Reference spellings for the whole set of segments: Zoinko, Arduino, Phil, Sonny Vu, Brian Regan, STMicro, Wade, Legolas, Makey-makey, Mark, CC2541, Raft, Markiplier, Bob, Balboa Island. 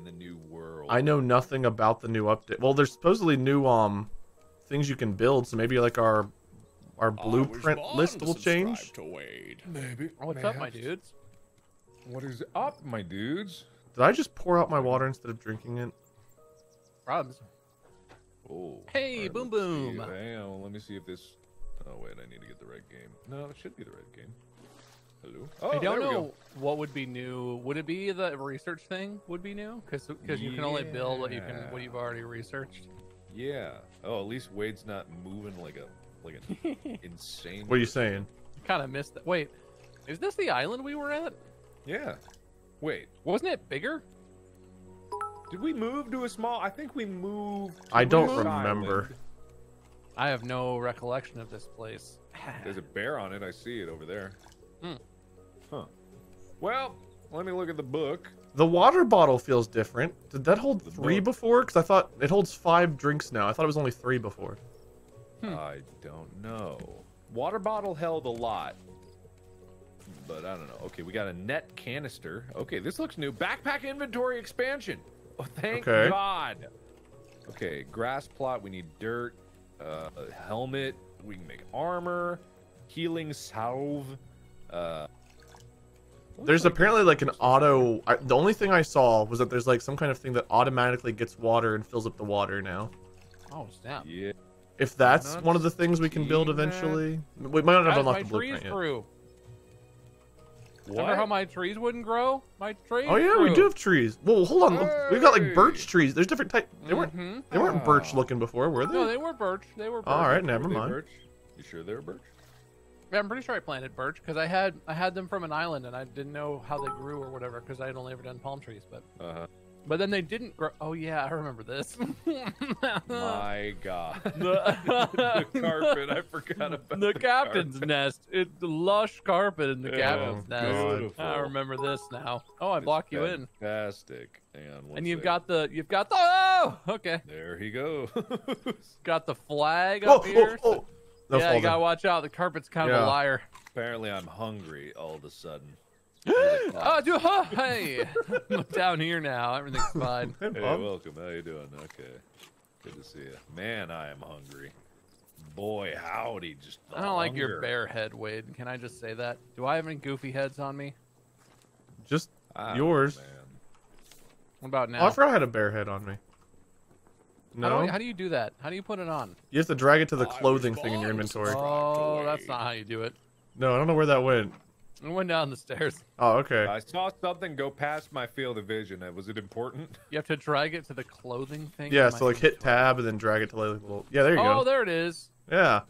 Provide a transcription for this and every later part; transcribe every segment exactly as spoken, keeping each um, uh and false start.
in the new world. I know nothing about the new update. Well, there's supposedly new um things you can build, so maybe like our our blueprint list will change. To Wade. Maybe. What's Mayhaps. up, my dudes? What is up, my dudes? Did I just pour out my water instead of drinking it? Probs. Oh. Hey, right, boom, boom. See. Hang on, let me see if this. Oh wait, I need to get the right game. No, it should be the right game. Hello. Oh, I don't know what would be new. Would it be the research thing would be new? Because because yeah. you can only build what you can what you've already researched. Yeah. Oh, at least Wade's not moving like a like an insane. What are you saying? I kind of missed that. Wait, is this the island we were at? Yeah. Wait, wasn't it bigger? Did we move to a small? I think we moved. I don't moved remember. Island. I have no recollection of this place. There's a bear on it. I see it over there. Mm. Huh. Well, let me look at the book. The water bottle feels different. Did that hold the three book. before? Because I thought it holds five drinks now. I thought it was only three before. Hmm. I don't know. Water bottle held a lot. But I don't know. Okay, we got a net canister. Okay, this looks new. Backpack inventory expansion. Oh, thank okay. God. Okay, grass plot. We need dirt. Uh, a helmet. We can make armor. Healing salve. Uh, there's like apparently like an auto. I, the only thing I saw was that there's like some kind of thing that automatically gets water and fills up the water now. Oh snap! Yeah. If that's one of the things we can build eventually, that. we might not have unlocked the blueprint yet. Grew. What? Remember how my trees wouldn't grow? My trees. Oh yeah, grew. we do have trees. Well, hold on. Hey. We've got like birch trees. There's different types. They weren't. Mm-hmm. They weren't oh. birch looking before, were they? No, they were birch. They were. Birch. All right, never were mind. Birch? You sure they were birch? Yeah, I'm pretty sure I planted birch because I had I had them from an island and I didn't know how they grew or whatever because I had only ever done palm trees, but uh-huh. but then they didn't grow. Oh yeah, I remember this. My God, the, the carpet I forgot about. The, the captain's carpet. nest. It's the lush carpet in the oh, captain's nest. Beautiful. I remember this now. Oh, I it's block you in. Fantastic. Hang on, and you've there. got the you've got the oh okay. There he goes. Got the flag up oh, here. Oh, oh. No yeah, you gotta down. watch out. The carpet's kind yeah. of a liar. Apparently, I'm hungry all of a sudden. Oh, dude, huh? Hey, I'm down here now. Everything's fine. Hey, Bob. Welcome. How you doing? Okay, good to see you. Man, I am hungry. Boy, howdy, just. I don't hunger. like your bear head, Wade. Can I just say that? Do I have any goofy heads on me? Just oh, yours. Man. What about now? Oh, I forgot I had a bear head on me. No. How do, we, how do you do that? How do you put it on? You have to drag it to the clothing thing in your inventory. Oh, that's not how you do it. No, I don't know where that went. It went down the stairs. Oh, okay. I saw something go past my field of vision. Was it important? You have to drag it to the clothing thing? Yeah, so like hit tab and then drag it to like little... Yeah, there you go. Oh, there it is. Yeah.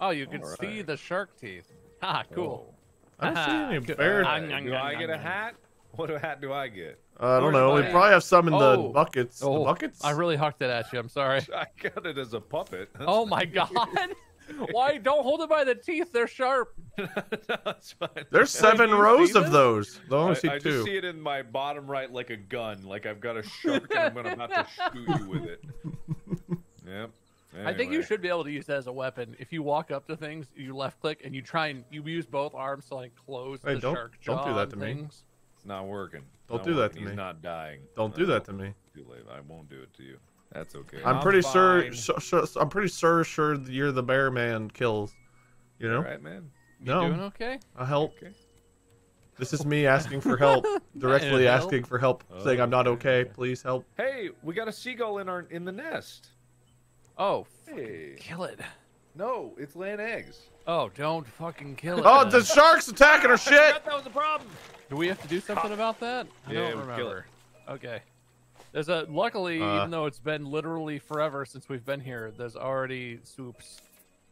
Oh, you can see the shark teeth. Ha, cool. I don't see any bear. Do I get a hat? What hat do I get? Uh, I don't Where's know. We probably hat? have some in the oh. buckets. Oh. The buckets? I really hucked it at you. I'm sorry. I got it as a puppet. That's oh my God. Why? Don't hold it by the teeth. They're sharp. No, that's fine. There's seven Wait, rows of those. I only see two. I just see it in my bottom right like a gun. Like I've got a shark and I'm gonna have to shoot you with it. Yep. Anyway. I think you should be able to use that as a weapon. If you walk up to things, you left click and you try and you use both arms to like close hey, the don't, shark jaw. Don't do that to things. me. Not working. Don't not do working. that to He's me. He's not dying. Don't no, do that to me. Too late. I won't do it to you. That's okay. I'm, I'm pretty fine. sure. Su su I'm pretty sure. Sure, you're the bear man kills. You know. All right, man. You no. doing okay? I help. Okay. This is me asking for help. Directly asking help? for help, oh, saying I'm not okay. Please help. Hey, we got a seagull in our in the nest. Oh. Hey. Kill it. No, it's laying eggs. Oh, don't fucking kill it. Oh, man. The shark's attacking her shit. I thought that was the problem. Do we have to do something about that? I yeah, don't remember. Kill her. Okay. There's a luckily, uh, even though it's been literally forever since we've been here, there's already soups.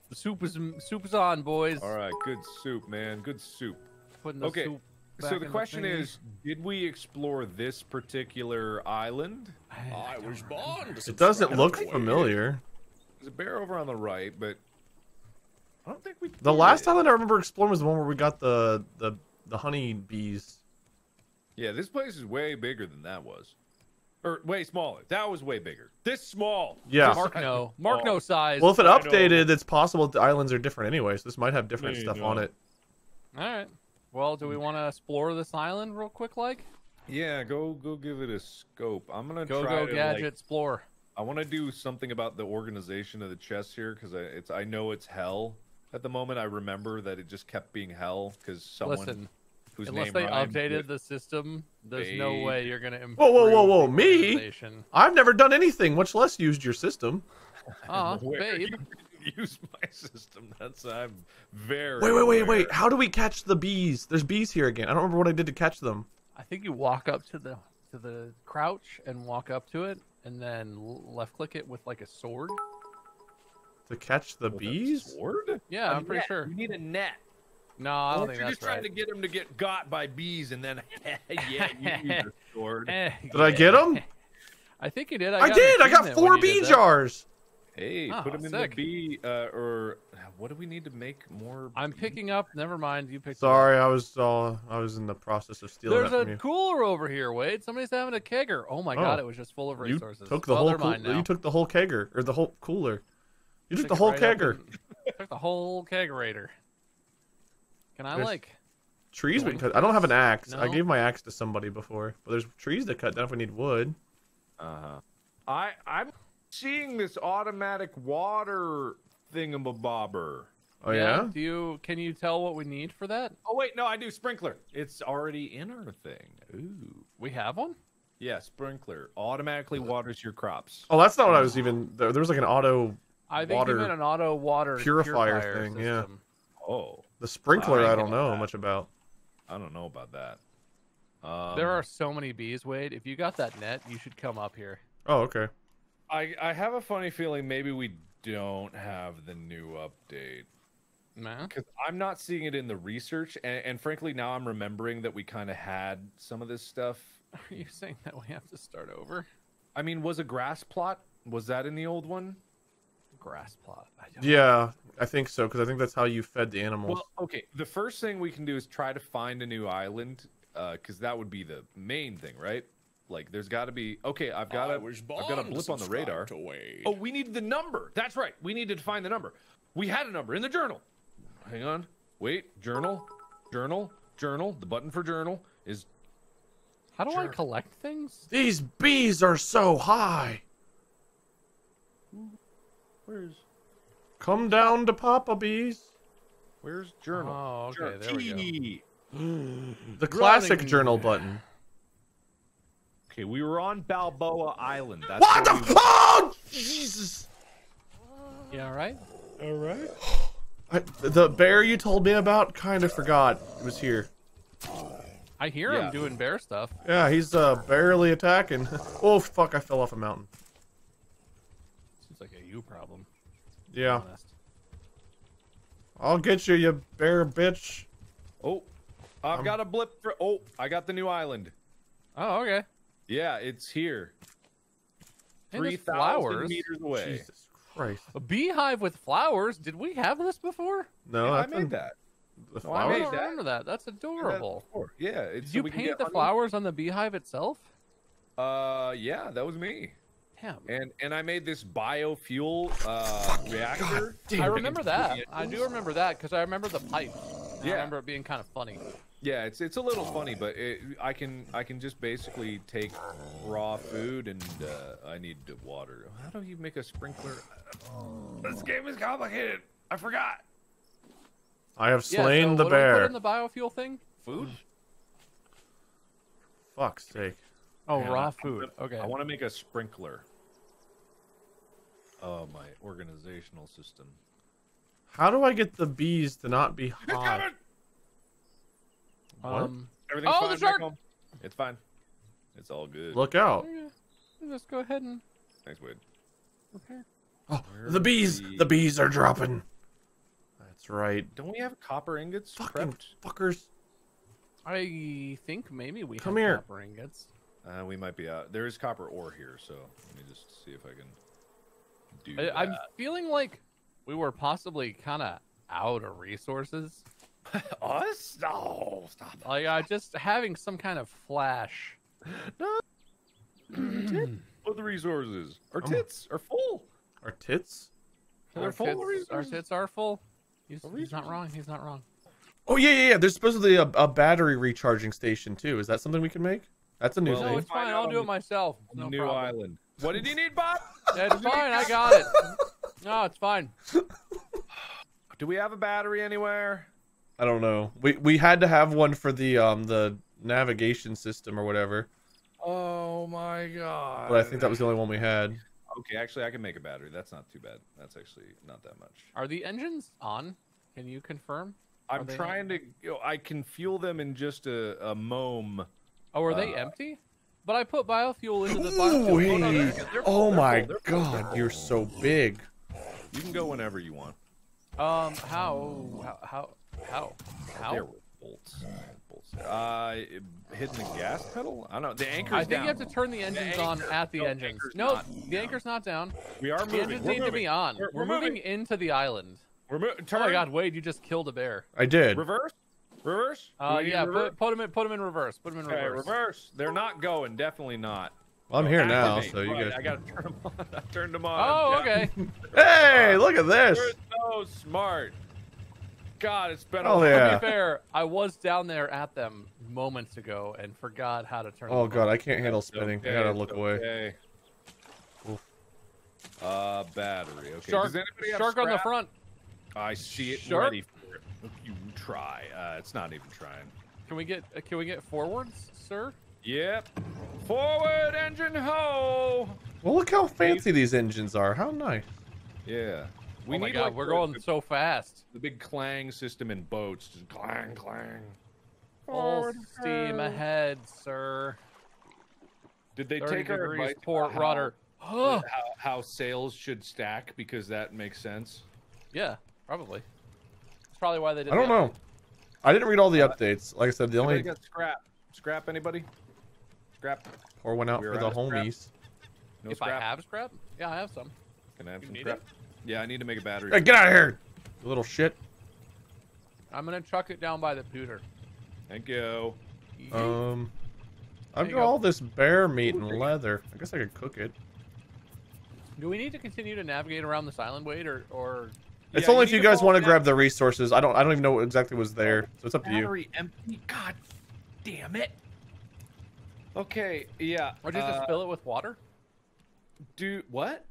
The soup is soup is on, boys. All right, good soup, man. Good soup. Putting the okay. soup back so the in question the is, did we explore this particular island? I, I was born. It doesn't look familiar. There's a bear over on the right, but I don't think we. The last island I remember exploring was the one where we got the the. The honey bees. Yeah, this place is way bigger than that was. Or way smaller. That was way bigger. This small. Yeah. Mark no. Mark no size. Well, if it updated, it's possible the islands are different anyway, so this might have different stuff on it. All right. Well, do we want to explore this island real quick like? Yeah, go go give it a scope. I'm gonna go try go to, gadget like, explore. I want to do something about the organization of the chest here because I it's I know it's hell at the moment. I remember that it just kept being hell because someone. Listen. Whose Unless they updated the system, there's they... no way you're going to improve. Whoa, whoa, whoa, whoa. Me? I've never done anything, much less used your system. Aw, babe. You use my system. That's, I'm very. Wait, wait, wait, aware. wait. How do we catch the bees? There's bees here again. I don't remember what I did to catch them. I think you walk up to the, to the crouch and walk up to it and then left click it with like a sword. To catch the with bees? A sword? Yeah, a I'm net. pretty sure. You need a net. No, I don't think that's right. You're just trying to get him to get got by bees, and then yeah, you use your sword. Did I get him? I think you did. I, I did. I got four bee jars. Hey, oh, put them in the bee, uh, or what do we need to make more? I'm bees? picking up. Never mind. You picked. Sorry, up. I was uh, I was in the process of stealing. There's that a from you. cooler over here, Wade. Somebody's having a kegger. Oh my oh, god, it was just full of resources. You took the well, whole. Mine now. You took the whole kegger, or the whole cooler. You took, took the whole right kegger. And, took the whole kegerator. Can I there's like trees? We cut. I don't have an axe. No? I gave my axe to somebody before, but there's trees to cut down if we need wood. Uh huh. I I'm seeing this automatic water thingamabobber. Oh yeah? yeah. Do you can you tell what we need for that? Oh wait, no, I do sprinkler. It's already in our thing. Ooh, we have one. Yeah, sprinkler automatically waters your crops. Oh, that's not what I was even. There was like an auto. I think you meant an auto water purifier, purifier thing. System. Yeah. Oh. The sprinkler, uh, I don't know that. much about. I don't know about that. Um, there are so many bees, Wade. If you got that net, you should come up here. Oh, okay. I, I have a funny feeling maybe we don't have the new update. Nah. Because I'm not seeing it in the research. And, and frankly, now I'm remembering that we kind of had some of this stuff. Are you saying that we have to start over? I mean, was a grass plot? Was that in the old one? Grass plot. I don't yeah. know. I think so, because I think that's how you fed the animals. Well, okay, the first thing we can do is try to find a new island, because uh, that would be the main thing, right? Like, there's got to be... Okay, I've got a, I've got a blip on the radar. Oh, we need the number. That's right. We needed to find the number. We had a number in the journal. Hang on. Wait. Journal. Journal. Journal. The button for journal is... How do journal. I collect things? These bees are so high. Where's... Come down to Papa Bees. Where's journal? Oh, okay, there we go. The classic Running. journal button. Okay, we were on Balboa Island. That's what the fuck? Oh, Jesus. Yeah, all right? All right. I, the bear you told me about kind of forgot it was here. I hear yeah. him doing bear stuff. Yeah, he's uh, barely attacking. Oh, fuck, I fell off a mountain. Seems like a you problem. Yeah. I'll get you, you bear bitch. Oh, I've I'm... got a blip for... Oh, I got the new island. Oh, okay. Yeah, it's here. three thousand meters away. Jesus Christ. A beehive with flowers? Did we have this before? No, yeah, I made been... that. The flowers? Oh, I, made I don't remember that. that. That's adorable. Yeah. yeah it's Did so you paint the honey? flowers on the beehive itself? Uh, yeah, that was me. Damn. And and I made this biofuel uh, reactor. I remember that. I do remember that because I remember the pipe. Yeah. I remember it being kind of funny. Yeah, it's it's a little funny, but it, I can I can just basically take raw food and uh, I need water. How do you make a sprinkler? This game is complicated. I forgot. I have slain yeah, so the what bear. Do we put in the biofuel thing? Food. Fuck's sake. Oh, yeah, raw food. Okay. I want to make a sprinkler. Oh, my organizational system. How do I get the bees to not be hot? What? Um, Everything's oh, fine. The shark! It's fine. It's all good. Look out. Just go ahead and... Thanks, Wade. Okay. Oh, Where the bees! The bees are dropping. That's right. Don't we have copper ingots? Fucking prepped? fuckers. I think maybe we Come have here. copper ingots. Uh, we might be out. There is copper ore here, so let me just see if I can do I, that. I'm feeling like we were possibly kind of out of resources. Us? No, stop. Like, uh, just having some kind of flash. No. What are the resources? Our tits oh. are full. Our tits? Our, our, full tits our tits are full. He's, he's not wrong. He's not wrong. Oh, yeah, yeah, yeah. There's supposedly a, a battery recharging station, too. Is that something we can make? That's a new well, thing. No, it's fine. I'll do it myself. No new problem. Island. What did you need, Bob? It's fine. I got it. No, it's fine. Do we have a battery anywhere? I don't know. We we had to have one for the um the navigation system or whatever. Oh my god. But I think that was the only one we had. Okay, actually I can make a battery. That's not too bad. That's actually not that much. Are the engines on? Can you confirm? I'm trying to you know, I can fuel them in just a, a mom. Oh, are they uh, empty? But I put biofuel into the biofuel. Oh, no, they're, they're, oh they're my full, god, full. You're so big. You can go whenever you want. Um, how, how, how, how? There were bolts. bolts there. Uh, hitting the gas pedal? I don't know. The anchor's I think down. You have to turn the engines the on at the no, engines. No, the down. anchor's not down. We are moving. The engines we're need moving. to be on. We're, we're, we're moving. moving into the island. We're moving. Oh my god, Wade, you just killed a bear. I did. Reverse? Reverse? Uh, yeah, reverse? Put, put, them in, put them in reverse. Put them in okay, reverse. reverse. They're not going. Definitely not. Well, I'm here now, so you guys. I gotta turn them on. I turned them on. Oh, okay. Hey, look at this. You're so smart. God, it's been. Oh yeah. To be fair, I was down there at them moments ago and forgot how to turn. Oh god, I can't handle spinning. I gotta look away. Uh, battery. Okay. Shark. Shark on the front. I see it. Ready for it. You try. Uh, it's not even trying. Can we get? Uh, can we get forwards, sir? Yep. Forward engine ho! Well, look how fancy these engines are. How nice. Yeah. We oh my need god, like we're going the, so fast. The big clang system in boats. Just clang, clang. Full steam ahead, sir. Did they take our advice port how, rudder? how, how sails should stack because that makes sense? Yeah, probably. That's probably why they did. I don't know. I didn't read all the updates. Like I said, the only got scrap. Scrap anybody? Scrap. Or went out we for the homies. No if scrap. I have scrap? Yeah, I have some. Can I have you some scrap? It? Yeah, I need to make a battery. Hey, get out of here! You little shit. I'm gonna chuck it down by the pewter. Thank you. Um, I've got all this bear meat and leather. I guess I could cook it. Do we need to continue to navigate around this island, Wade, or or? It's yeah, only you if you guys want to grab the resources. I don't. I don't even know what exactly was there. So it's up battery to you. Empty. God damn it. Okay, yeah. Or just uh, fill it with water? Do what?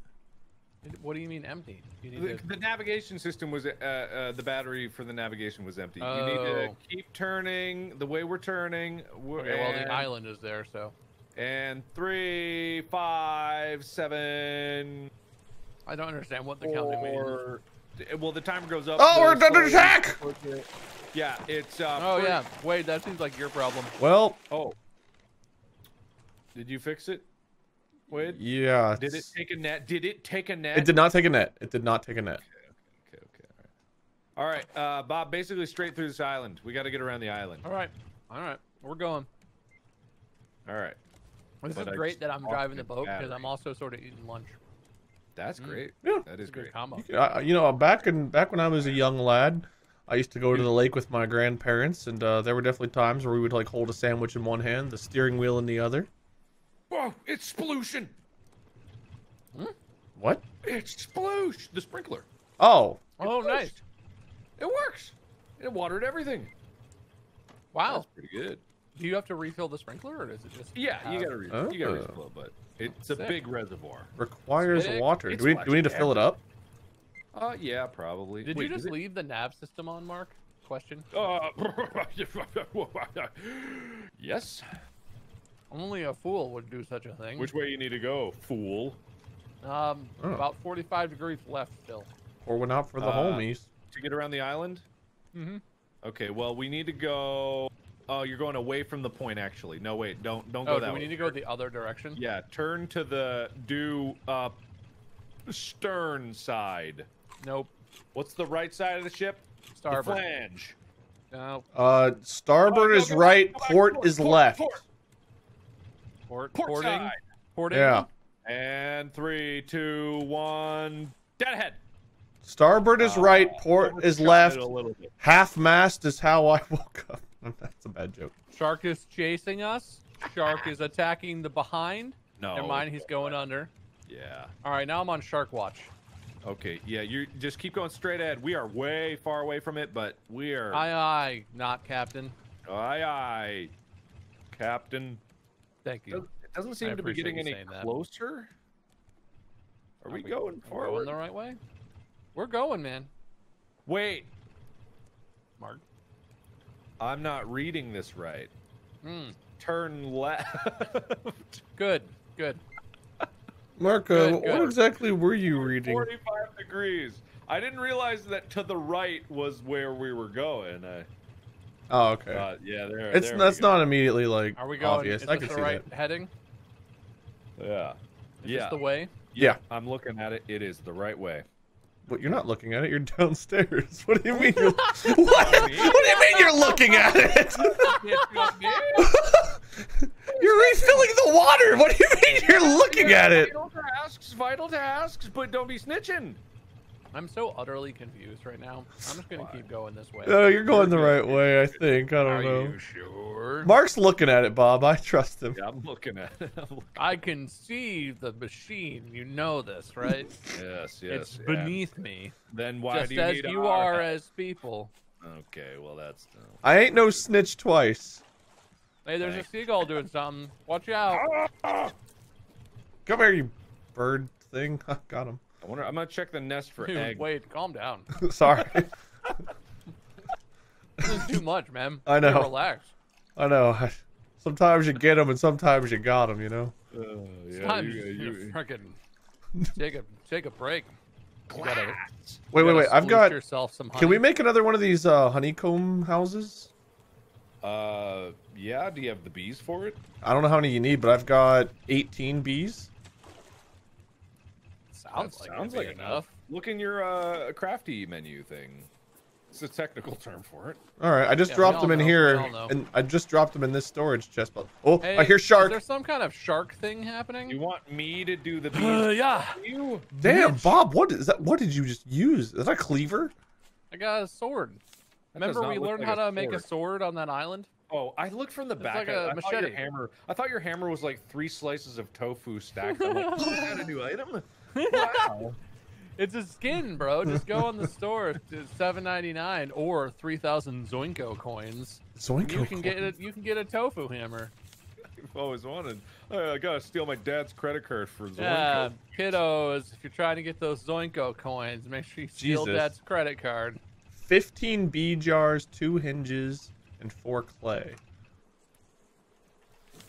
What do you mean empty? You need the, to... the navigation system was uh, uh, the battery for the navigation was empty. Oh. You need to keep turning the way we're turning. We're, okay, and, well, the island is there, so. And three, five, seven. I don't understand what the four, counting means. Well, the timer goes up. Oh, we're under attack! Yeah, it's. Uh, oh pretty... yeah, Wade. That seems like your problem. Well. Oh. Did you fix it, Wade? Yeah. Did it take a net? Did it take a net? It did not take a net. It did not take a net. Okay, okay, okay. All right, all right. Uh, Bob, basically straight through this island. We got to get around the island. All right, all right. We're going. All right. This but is great that I'm driving the boat because I'm also sort of eating lunch. That's great. Mm. Yeah. That is great. Combo. I, you know, back in back when I was a young lad, I used to go to the lake with my grandparents, and uh, there were definitely times where we would like hold a sandwich in one hand, the steering wheel in the other. Whoa, it's splooshing. Hmm? What? It's sploosh, the sprinkler. Oh. It oh, splooshed. Nice. It works. It watered everything. Wow. That's pretty good. Do you have to refill the sprinkler, or is it just... Yeah, uh, you gotta refill, oh. you gotta refill but it's Sick. a big reservoir. Requires big. water. Do we, do we need to fill it up? Uh, yeah, probably. Did Wait, you just did leave it... the nav system on, Mark? Question. Uh, yes. Only a fool would do such a thing. Which way you need to go, fool? Um, oh. About forty-five degrees left still. Or went out for the uh, homies. To get around the island? Mm-hmm. Okay, well, we need to go... Oh, you're going away from the point, actually. No, wait, don't don't oh, go that way. Oh, we need to go the other direction? Yeah, turn to the due uh, stern side. Nope. What's the right side of the ship? Starboard. The flange. No. Uh, starboard oh, is right, back, port, port is port, left. Port. Port, port porting, side. porting. Yeah. And three, two, one. Dead ahead. Starboard is uh, right. Port is left. Half mast is how I woke up. That's a bad joke. Shark is chasing us. Shark is attacking the behind. No. Never mind. He's going under. Yeah. All right. Now I'm on shark watch. Okay. Yeah. You just keep going straight ahead. We are way far away from it, but we are. Aye, aye. Not captain. Aye, aye. Captain. Thank you. It doesn't seem to be getting any closer. Are we going forward? Are we going the right way? We're going, man. Wait. Mark? I'm not reading this right. Mm. Turn left. Good, good. Marco, good, good. What exactly were you reading? forty-five degrees. I didn't realize that to the right was where we were going. I... Oh, okay. Uh, yeah, there. It's there that's not immediately like are we going, obvious. Is I can the see right that. Heading. Yeah. Is yeah. This the way? Yeah. yeah. I'm looking at it. It is the right way. But you're not looking at it. You're downstairs. What do you mean? You're... what? what do you mean you're looking at it? You're refilling the water. What do you mean you're looking at it? Vital tasks, vital tasks, but don't be snitching. I'm so utterly confused right now. I'm just gonna keep going this way. No, you're going the right way, I think. I don't Are know. Are you sure? Mark's looking at it, Bob. I trust him. Yeah, I'm looking at it. Looking. I can see the machine. You know this, right? yes, yes. It's beneath yeah. me. Then why just do you as need you are help? As people. Okay, well that's. Uh, I ain't no snitch twice. Hey, there's Thanks. a seagull doing something. Watch out! Come here, you bird thing. I got him. I wonder. I'm gonna check the nest for Dude, egg. Wait, calm down. Sorry. This is too much, man. I know. Hey, relax. I know. Sometimes you get them, and sometimes you got them. You know. Uh, yeah, sometimes you, you, you freaking take a take a break. You gotta, you wait, wait, wait! I've got. Yourself some honey. Can we make another one of these uh, honeycomb houses? Uh, yeah. Do you have the bees for it? I don't know how many you need, but I've got eighteen bees. Sounds that like, sounds like enough. enough. Look in your uh, crafty menu thing. It's a technical term for it. All right, I just yeah, dropped them in know, here, and I just dropped them in this storage chest. But oh, hey, I hear shark. Is there some kind of shark thing happening? You want me to do the? Uh, yeah. You damn, bitch. Bob. What is that? What did you just use? Is that a cleaver? I got a sword. That Remember we learned like how to sword. make a sword on that island? Oh, I looked from the it's back. Like a I, I machete. Thought your hammer. I thought your hammer was like three slices of tofu stacked. I'm like, oh, I had a new item. Wow. It's a skin, bro. Just go on the store to seven ninety-nine or three thousand Zoinko coins. Zoinko. You can coins. get a, you can get a tofu hammer. I've always wanted. I gotta steal my dad's credit card for Zoinko. Yeah, kiddos, if you're trying to get those Zoinko coins, make sure you steal Jesus. dad's credit card. Fifteen bee jars, two hinges, and four clay.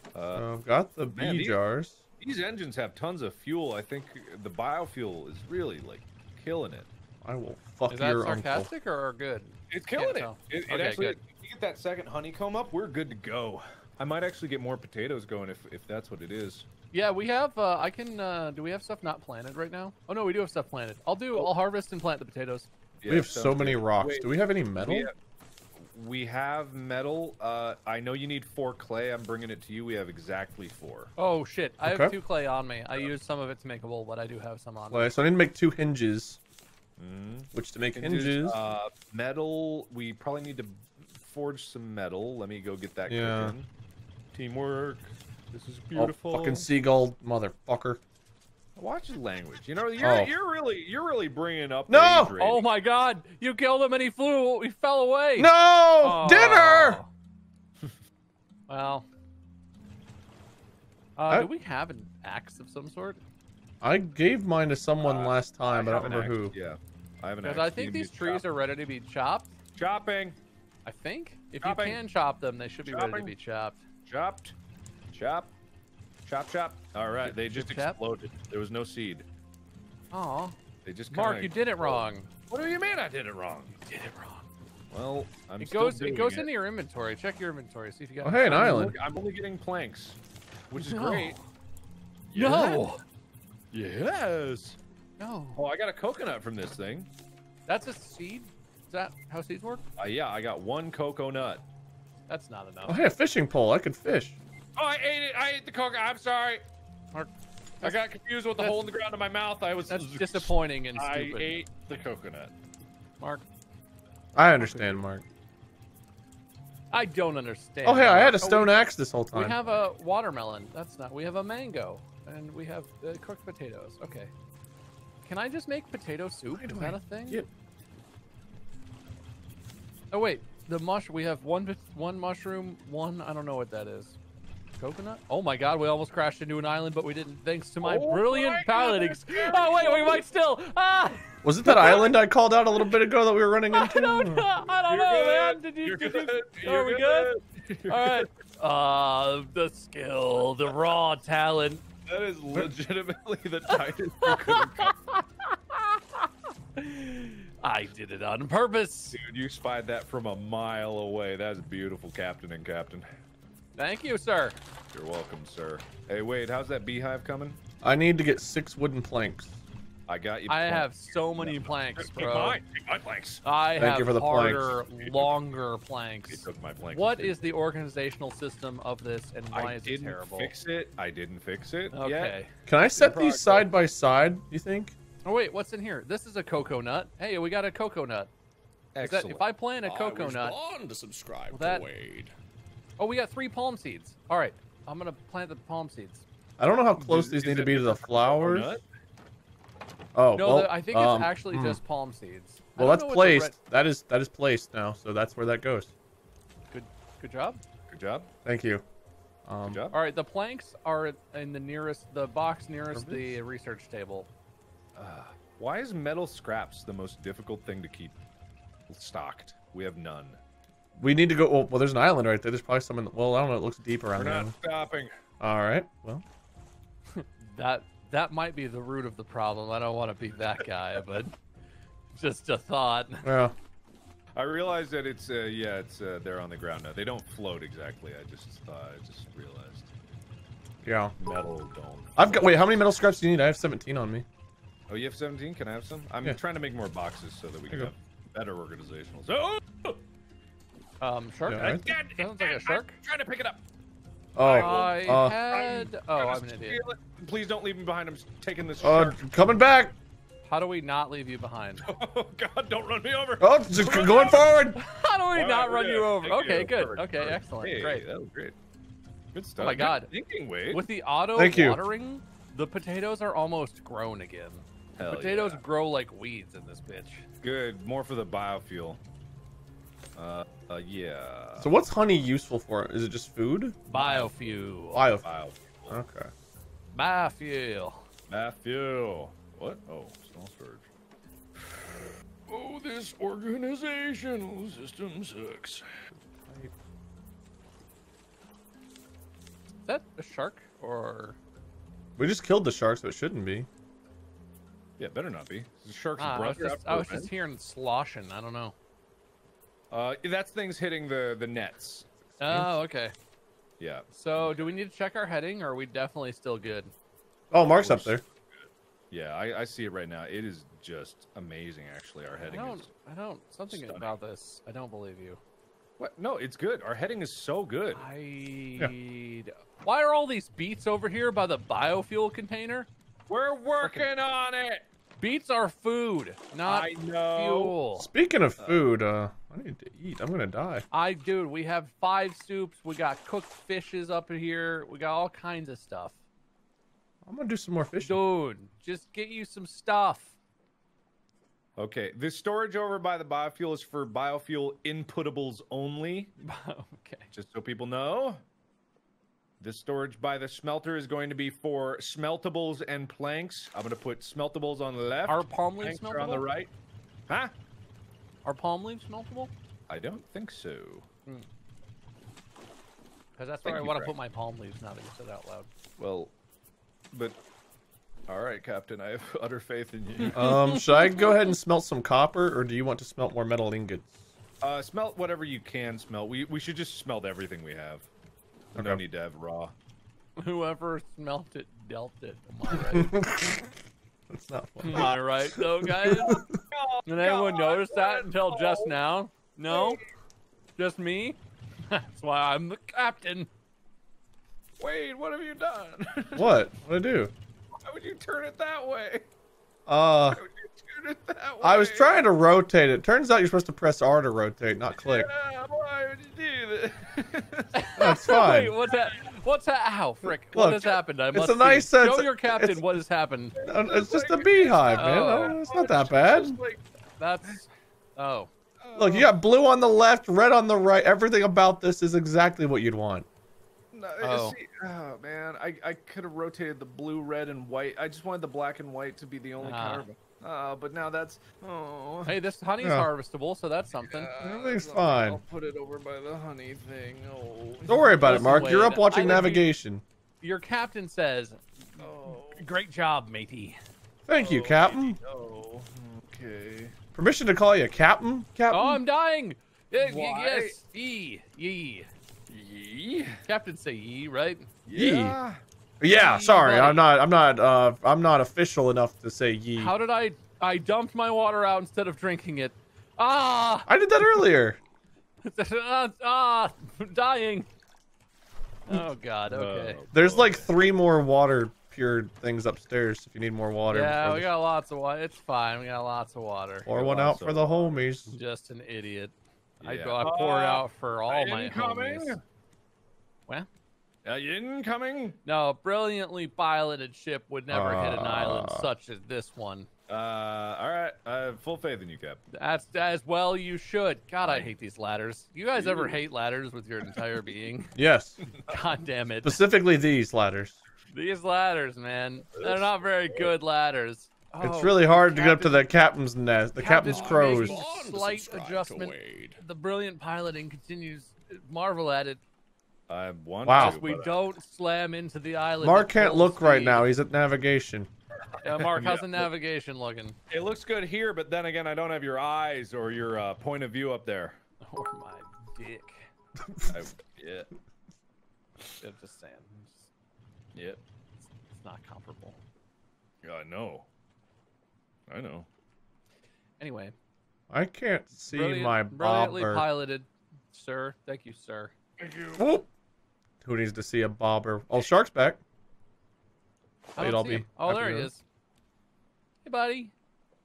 Uh, so I've got the man, bee jars. These engines have tons of fuel. I think the biofuel is really like killing it. I will fuck your uncle. Is that sarcastic or good? It's killing it. It, it okay, actually, good. If you get that second honeycomb up, we're good to go. I might actually get more potatoes going if if that's what it is. Yeah, we have. Uh, I can. Uh, do we have stuff not planted right now? Oh no, we do have stuff planted. I'll do. Oh. I'll harvest and plant the potatoes. Yeah, we have so many good. rocks. Wait, do we have any metal? We have, we have metal. Uh, I know you need four clay. I'm bringing it to you. We have exactly four. Oh, shit. I okay. have two clay on me. I yeah. used some of it to make a bowl, but I do have some on well, me. So I need to make two hinges. Mm. Which to make hinges... hinges uh, metal. We probably need to forge some metal. Let me go get that yeah. cooking. Teamwork. This is beautiful. Oh, fucking seagull motherfucker. Watch his language. You know, you're, oh. you're really you're really bringing up. No! Oh my God! You killed him and he flew. He fell away. No! Oh. Dinner. Well, uh, I, do we have an axe of some sort? I gave mine to someone uh, last time, I but I don't remember axe. who. Yeah, I have an axe. Because I think these trees chopped. are ready to be chopped. Chopping. I think if Chopping. you can chop them, they should be Chopping. ready to be chopped. Chopped. Chop. Chop, chop. All right, they just exploded. There was no seed. Aw. They just kinda Mark, you did it wrong. What do you mean I did it wrong? You did it wrong. Well, I'm it goes, still doing it. Goes it. into your inventory. Check your inventory. See if you got. Oh, hey, an island. I'm only getting planks, which is no. great. No. Yes. No. Oh, I got a coconut from this thing. That's a seed? Is that how seeds work? Uh, yeah, I got one coconut. That's not enough. Oh, hey, a fishing pole. I can fish. Oh, I ate it. I ate the coconut. I'm sorry. Mark, I got confused with the hole in the ground in my mouth. I was. That's disappointing and stupid. I ate the coconut. Mark. I understand, Mark. I don't understand. Oh, hey, Mark. I had a stone oh, we, axe this whole time. We have a watermelon. That's not. We have a mango. And we have uh, cooked potatoes. Okay. Can I just make potato soup? Is that I a thing? Get... Oh, wait. The mush. We have one, one mushroom, one. I don't know what that is. coconut? Oh my god, we almost crashed into an island, but we didn't, thanks to my oh brilliant my piloting. Oh wait, we might still. Ah! Was it that island I called out a little bit ago that we were running into? I don't know, I don't know, man. Did you, You're did you, good. Are we good? good? All right. Uh, the skill, the raw talent. That is legitimately the tightest we could have got. I did it on purpose. Dude, you spied that from a mile away. That is beautiful, Captain and Captain. Thank you, sir. You're welcome, sir. Hey, Wade, how's that beehive coming? I need to get six wooden planks. I got you. I have so many planks, bro. Take mine. Take my planks. I Thank have you for the harder, planks. longer planks. It took my planks. What is the organizational system of this, and why I is it terrible? I didn't fix it. I didn't fix it. Okay. Yet. Can I set these side by side, you think? Oh, wait, what's in here? This is a cocoa nut. Hey, we got a cocoa nut. Excellent. That, if I plant a cocoa nut. I was on to subscribe that, to Wade. Oh, we got three palm seeds. All right, I'm going to plant the palm seeds. I don't know how close is, these is need to be to the flowers. Nut? Oh, no, well, the, I think it's um, actually mm. just palm seeds. Well, that's placed. That is that is placed now, so that's where that goes. Good, good job. Good job. Thank you. Um, good job. All right, the planks are in the nearest, the box nearest Perfect. the research table. Uh, why is metal scraps the most difficult thing to keep stocked? We have none. We need to go. Well, well there's an island right there. There's probably some in the, well, I don't know. It looks deep around there. We're not stopping. All right. Well, that. That might be the root of the problem. I don't want to be that guy, but just a thought. Yeah. I realized that it's, uh, yeah, it's uh, they're on the ground now. They don't float exactly. I just thought, I just realized. Yeah. Metal don't float. I've got, wait, how many metal scraps do you need? I have seventeen on me. Oh, you have seventeen? Can I have some? I'm yeah. trying to make more boxes so that we can have better organizational. Oh! Um, shark? Yeah, right. Sounds it's like dead. a shark. I'm trying to pick it up. Oh, I uh, had... I'm, oh, I'm an idiot. It. Please don't leave me behind. I'm taking this uh, shark. Coming back. How do we not leave you behind? Oh, God, don't run me over. Oh, just run going forward. How do we Why not run you over? Okay, you good. Over. Okay, excellent. Hey, great. That was great. Good stuff. Oh, my God. Thinking, Wade. With the auto Thank watering, you. the potatoes are almost grown again. Hell potatoes yeah. grow like weeds in this bitch. Good. More for the biofuel. Uh, uh, yeah. So what's honey useful for? Is it just food? Biofuel. Biofuel. Biofuel. Okay. Biofuel. Biofuel. What? Oh, small surge. Oh, this organizational system sucks. Is that a shark or? We just killed the shark, so it shouldn't be. Yeah, it better not be. The shark's ah, breath. I was, just, I was just hearing sloshing. I don't know. Uh, that's things hitting the the nets. Oh, okay. Yeah. So, do we need to check our heading, or are we definitely still good? Oh, Mark's up there. Yeah, I, I see it right now. It is just amazing, actually. Our heading. I don't. Is I don't. Something stunning. about this. I don't believe you. What? No, it's good. Our heading is so good. I. Yeah. Why are all these beets over here by the biofuel container? We're working Freaking... on it. Beets are food, not I know. fuel. Speaking of food, uh, I need to eat. I'm gonna die. I, dude, we have five soups. We got cooked fishes up here. We got all kinds of stuff. I'm gonna do some more fishing. Dude, just get you some stuff. Okay, this storage over by the biofuel is for biofuel inputables only. Okay. Just so people know. This storage by the smelter is going to be for smeltables and planks. I'm going to put smeltables on the left. Are palm leaves planks meltable? On the right. Huh? Are palm leaves meltable? I don't think so. Because hmm. that's where I want to put my palm leaves now that you said out loud. Well, but... All right, Captain, I have utter faith in you. um, should I go ahead and smelt some copper, or do you want to smelt more metal ingots? Uh, smelt whatever you can smelt. We, we should just smelt everything we have. I don't need to have raw. Whoever smelt it, dealt it. Am I right? That's not funny. Am I right, though, guys? Did anyone notice that until just now? No? Just me? That's why I'm the captain. Wade, what have you done? What? What did I do? Why would you turn it that way? Uh, Why would you turn it that way? I was trying to rotate it. Turns out you're supposed to press R to rotate, not click. Yeah, why would you do this? That's fine. Wait, what's that? What's that? Ow, frick. Look, what has happened? I it's must a nice see. sense. Show your captain it's, what has happened. It's, it's just like, a beehive, man. Oh, no, it's not that bad. Like, that's... Oh. Look, you got blue on the left, red on the right. Everything about this is exactly what you'd want. No, oh. See, oh man, I I could have rotated the blue, red, and white. I just wanted the black and white to be the only ah. color. Uh, but now that's oh. Hey, this honey's yeah. harvestable, so that's something. Yeah, Everything's I'll, fine. I'll put it over by the honey thing. Oh. Don't worry about Listen, it, Mark. Wade, You're up watching navigation. You, your captain says, oh. "Great job, matey." Thank oh, you, Captain. Oh. Okay. Permission to call you Captain? Captain? Oh, I'm dying. Why? Yes. Yee. Yee. Yee. Captain say yee, right? Yeah. Yee. Yeah, sorry, I'm not, I'm not, uh, I'm not official enough to say ye. How did I, I dumped my water out instead of drinking it. Ah! I did that earlier. Ah, dying. Oh, God, okay. Oh, There's like three more water pure things upstairs if you need more water. Yeah, we got lots of water. It's fine, we got lots of water. Pour one out for the homies. Just an idiot. Yeah. I, I pour uh, it out for all my homies. Well? Incoming? No, a brilliantly piloted ship would never uh, hit an island such as this one. Uh, all right. I have full faith in you, Cap. That's as well you should. God, I hate these ladders. You guys Ew. ever hate ladders with your entire being? Yes. God damn it. Specifically these ladders. These ladders, man. They're not very good ladders. Oh, it's really hard to get up to the captain's nest, the captain's, captain's crows. Slight adjustment. The brilliant piloting continues. Marvel at it. I want wow. to, we don't I... slam into the island. Mark can't look speed. right now. He's at navigation. Yeah, Mark, how's yeah. the navigation looking? It looks good here, but then again, I don't have your eyes or your uh, point of view up there. Or oh, my dick. I, yeah. I'm just saying. Yep. Yeah. It's, it's not comparable. Yeah, I know. I know. Anyway. I can't see brilliant, my bobber. Brilliantly piloted, sir. Thank you, sir. Thank you. Oh. Who needs to see a bobber? Oh, Shark's back. I'll I'll be oh, there he room. is. Hey, buddy.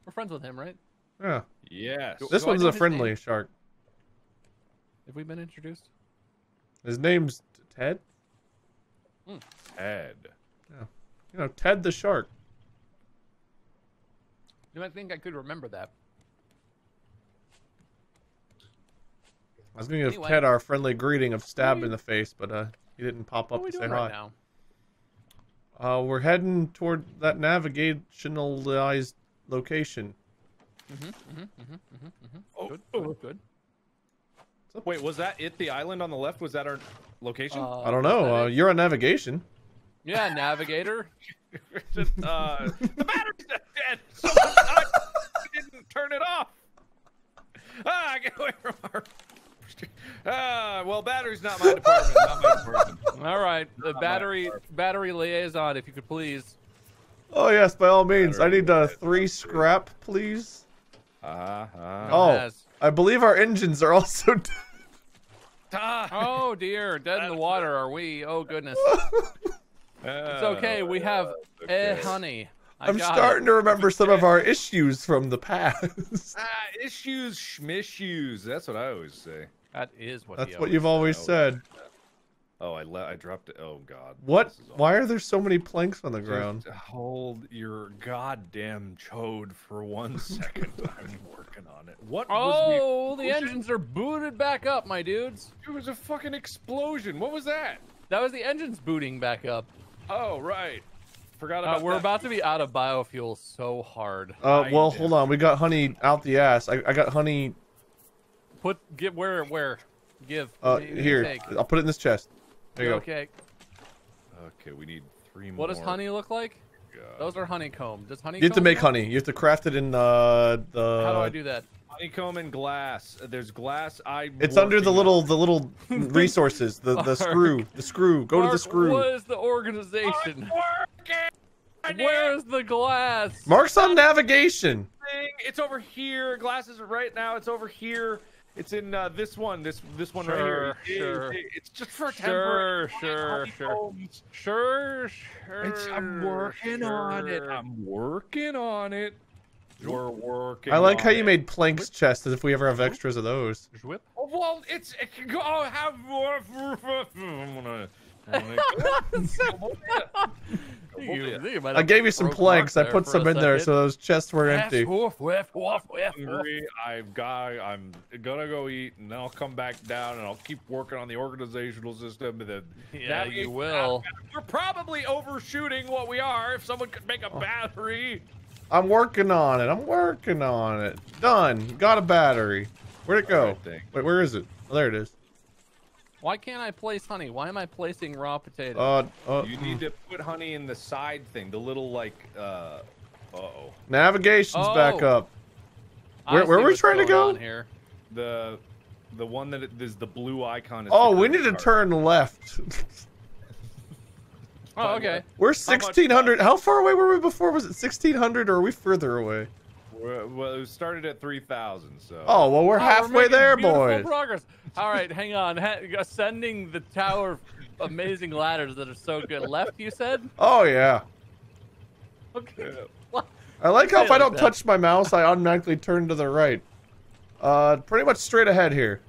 We're friends with him, right? Yeah. Yes. This do one's a friendly name? shark. Have we been introduced? His name's Ted. Mm. Ted. Yeah. You know, Ted the shark. You might think I could remember that. I was going to give anyway. Ted our friendly greeting of stab in the face, but uh, he didn't pop up to say hi. Right now? Uh, we're heading toward that navigationalized location. Mm-hmm, mm-hmm, mm-hmm, mm-hmm. Oh, good, oh. good, good. Wait, was that it? The island on the left? Was that our location? Uh, I don't know. Uh, you're on navigation. Yeah, navigator. Just, uh, the battery's dead. So I didn't turn it off. Ah, get away from her. Uh, well, battery's not my department. Not my department. All right, the not battery battery liaison, if you could please. Oh yes, by all means. Battery I need uh, three scrap, please. Uh huh. Oh, yes. I believe our engines are also dead. Oh dear, dead in the water are we? Oh goodness. It's okay. We have a honey. I I'm starting it. to remember some of our issues from the past. Ah, issues, schmissues. That's what I always say. That is what. That's he what always you've always said. said. Oh, I le I dropped it. Oh God. What? Why are there so many planks on the Just ground? Hold your goddamn chode for one second. I'm working on it. What? Oh, was the, the engines are booted back up, my dudes. It was a fucking explosion. What was that? That was the engines booting back up. Oh right. Forgot about uh, we're that. about to be out of biofuel so hard. Uh, well, hold on. We got honey out the ass. I, I got honey. Put get where where, give. Uh, give here. Take. I'll put it in this chest. There you go. Okay. Okay, we need three more. What does honey look like? God. Those are honeycomb. Does honeycomb? You have to make honey. You have to craft it in uh, the. How do I do that? Honeycomb and glass. There's glass. I. It's under the little the little resources. The the screw. The screw. Go Mark, to the screw. What is the organization? Where's the glass? Mark's on navigation. It's over here. Glasses are right now. It's over here. It's in uh, this one. This this one sure, right here. Sure. It's just for temporary. Sure, sure, sure, sure. It's, I'm working sure. on it. I'm working on it. You're working. I like on how it. you made planks chests, as if we ever have extras of those. Whip? Oh, well, it's. I'll it have more. I'm gonna. I'm gonna you. you I gave you some planks. I put some in there so those chests were empty. I've got. I'm gonna go eat, and then I'll come back down, and I'll keep working on the organizational system. And then yeah, you will. We're probably overshooting what we are. If someone could make a battery. I'm working on it. I'm working on it. Done. Got a battery. Where'd it go? Right, wait, where is it? Oh, there it is. Why can't I place honey? Why am I placing raw potatoes? Uh, uh, you need to put honey in the side thing. The little, like, uh... Uh-oh. Navigation's oh. back up. Where, where are we trying to go? Here. The the one that is the blue icon. Is oh, we need to turn left. Oh, okay. We're sixteen hundred. How, How far away were we before? Was it sixteen hundred or are we further away? We're, well, it started at three thousand, so... Oh, well, we're oh, halfway we're there, boys. Progress. All right, hang on. Ascending the tower, amazing ladders that are so good. Left, you said? Oh, yeah. Okay. Yeah. I like how if I don't touch my mouse, I automatically turn to the right. Uh, pretty much straight ahead here.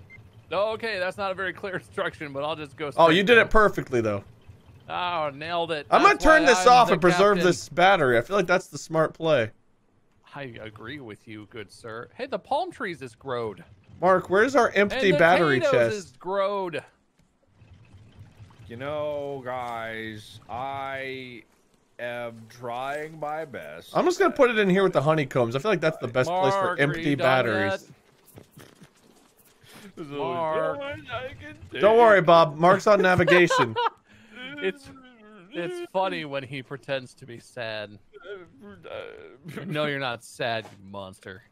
Oh, okay, that's not a very clear instruction, but I'll just go straight. Oh, you did it perfectly, though. Oh, nailed it. I'm going to turn this off and preserve this battery. I feel like that's the smart play. I agree with you, good sir. Hey, the palm trees is growed. Mark, where's our empty battery chest? Is growed. You know, guys, I am trying my best. I'm just going to put it in here with the honeycombs. I feel like that's the best Mark, place for empty batteries. Mark. Don't worry, Bob. Mark's on navigation. It's it's funny when he pretends to be sad. No, you're not sad, you monster.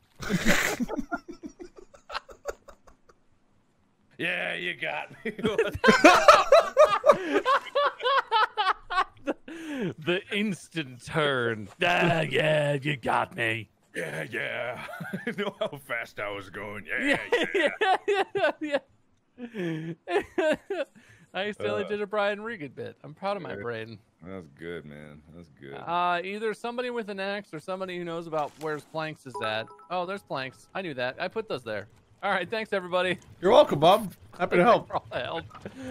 Yeah, you got me. the, the instant turn. Ah, yeah, you got me. Yeah, yeah. I knew how fast I was going. Yeah, yeah, yeah, yeah. yeah, yeah. I still uh, did a Brian Regan bit. I'm proud of my brain. That's good, man. That's good. Uh, either somebody with an axe or somebody who knows about where's planks is at. Oh, there's planks. I knew that. I put those there. All right. Thanks, everybody. You're welcome, Bob. Happy to help. help.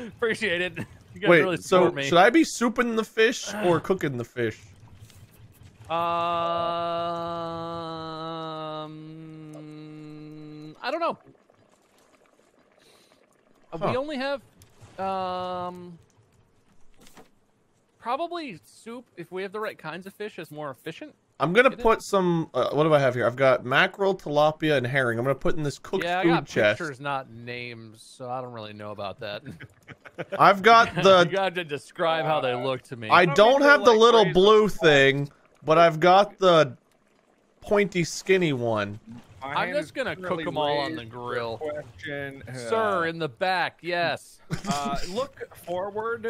Appreciate it. You guys Wait, really so me. Should I be souping the fish or cooking the fish? Um, I don't know. Huh. We only have... Um, probably soup, if we have the right kinds of fish, is more efficient. I'm going to put some, uh, what do I have here? I've got mackerel, tilapia, and herring. I'm going to put in this cooked yeah, food I got chest. Pictures, not names, so I don't really know about that. I've got the... You got to describe uh, how they look to me. I don't have like the little blue thing, but I've got the pointy, skinny one. I'm just gonna cook really them all on the grill. Question. Sir, uh, in the back, yes. Uh, look forward.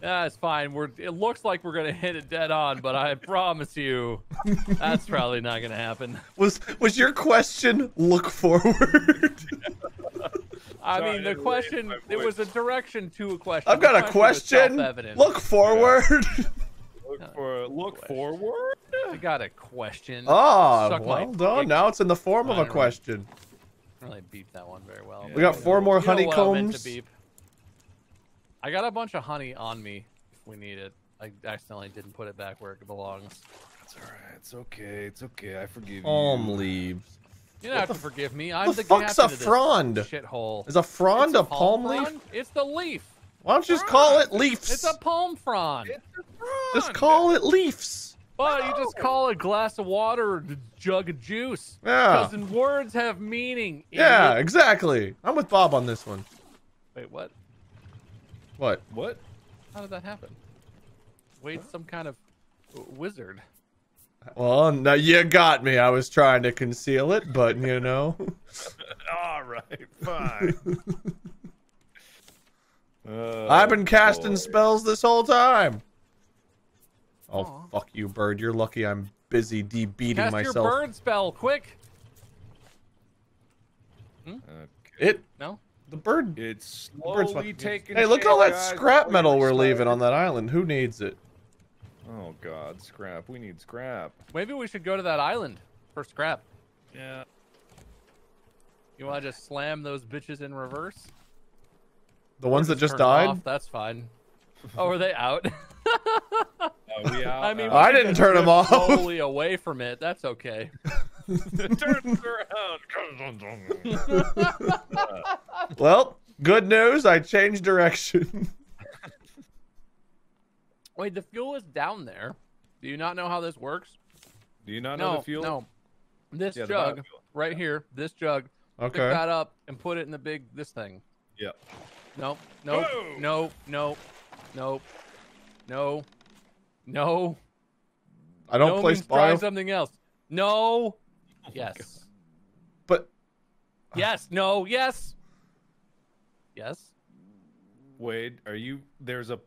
That's fine. We're. It looks like we're gonna hit it dead on, but I promise you, that's probably not gonna happen. Was Was your question look forward? I Sorry, mean, the question. It was a direction to a question. I've got the a question. question. Look forward. Yeah. Look, for, look forward? I got a question. Oh, Suck well done. Dick. Now it's in the form of a question. I don't really beep that one very well. Yeah. We got four more you honeycombs. Know what I meant to beep. I got a bunch of honey on me if we need it. I accidentally didn't put it back where it belongs. That's all right. It's okay. It's okay. I forgive Palm you. Palm leaves. You don't what have to forgive me. I'm the, the fuck's a frond? Shithole. Is a frond a, a palm, palm leaf? Frond? It's the leaf. Why don't you just call it leaves? It's a palm frond. It's a frond. Just call it leaves. Well, no. You just call a glass of water or a jug of juice. Yeah. Because words have meaning. Yeah, it. exactly. I'm with Bob on this one. Wait, what? What? What? How did that happen? Wade's some kind of wizard. Well, now you got me. I was trying to conceal it, but you know. All right, fine. Uh, I've been casting boy. spells this whole time. Oh, Aww. fuck you, bird. You're lucky I'm busy de-beating Cast myself. Cast your bird spell, quick. Hmm? Okay. It. No? The bird. It's slowly taking. Hey, look at all that guys, scrap metal we're leaving started. on that island. Who needs it? Oh, God. Scrap. We need scrap. Maybe we should go to that island for scrap. Yeah. You want to just slam those bitches in reverse? The ones that just died? Off, that's fine. Oh, are they out? No, we out, I mean, uh, I didn't turn him off. Totally away from it. That's okay. Turns around. uh. Well, good news. I changed direction. Wait, the fuel is down there. Do you not know how this works? Do you not know no, the fuel? No. This yeah, jug right yeah. here. This jug. Okay. Pick that up and put it in the big this thing. Yeah. No. No. Whoa. No. No. No. No. No. I don't no place means bio. Try something else. No. Oh yes. But. Yes. No. Yes. Yes. Wade, are you? There's a.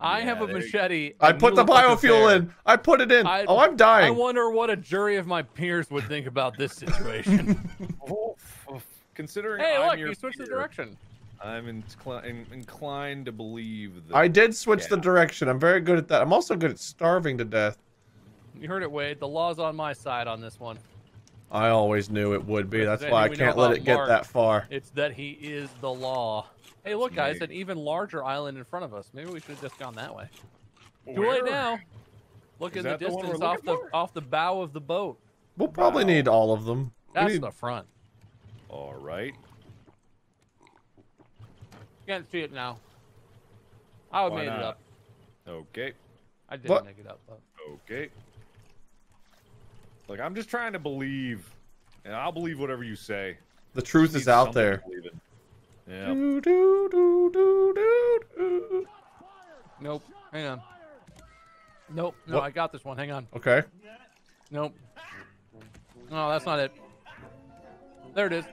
I yeah, have a machete. I put the biofuel in. I put it in. I, oh, I'm dying. I wonder what a jury of my peers would think about this situation. oh, oh, considering hey, I'm look, your you switched peer, the direction. I'm incli in inclined to believe that... I did switch yeah. the direction. I'm very good at that. I'm also good at starving to death. You heard it, Wade. The law's on my side on this one. I always knew it would be. That's why I can't let it get that far. It's that he is the law. Hey, look, guys, an even larger island in front of us. Maybe we should have just gone that way. Too late now. Look in the distance off the off the bow of the boat. We'll probably need all of them. That's the front. All right. Can't see it now. I would make it up. Okay. I didn't make it up, though. Okay. Like, I'm just trying to believe, and I'll believe whatever you say. The truth is out there. Yeah. Do, do, do, do, do, do. Nope. Hang on. Nope. No, what? I got this one. Hang on. Okay. Nope. No, that's not it. There it is.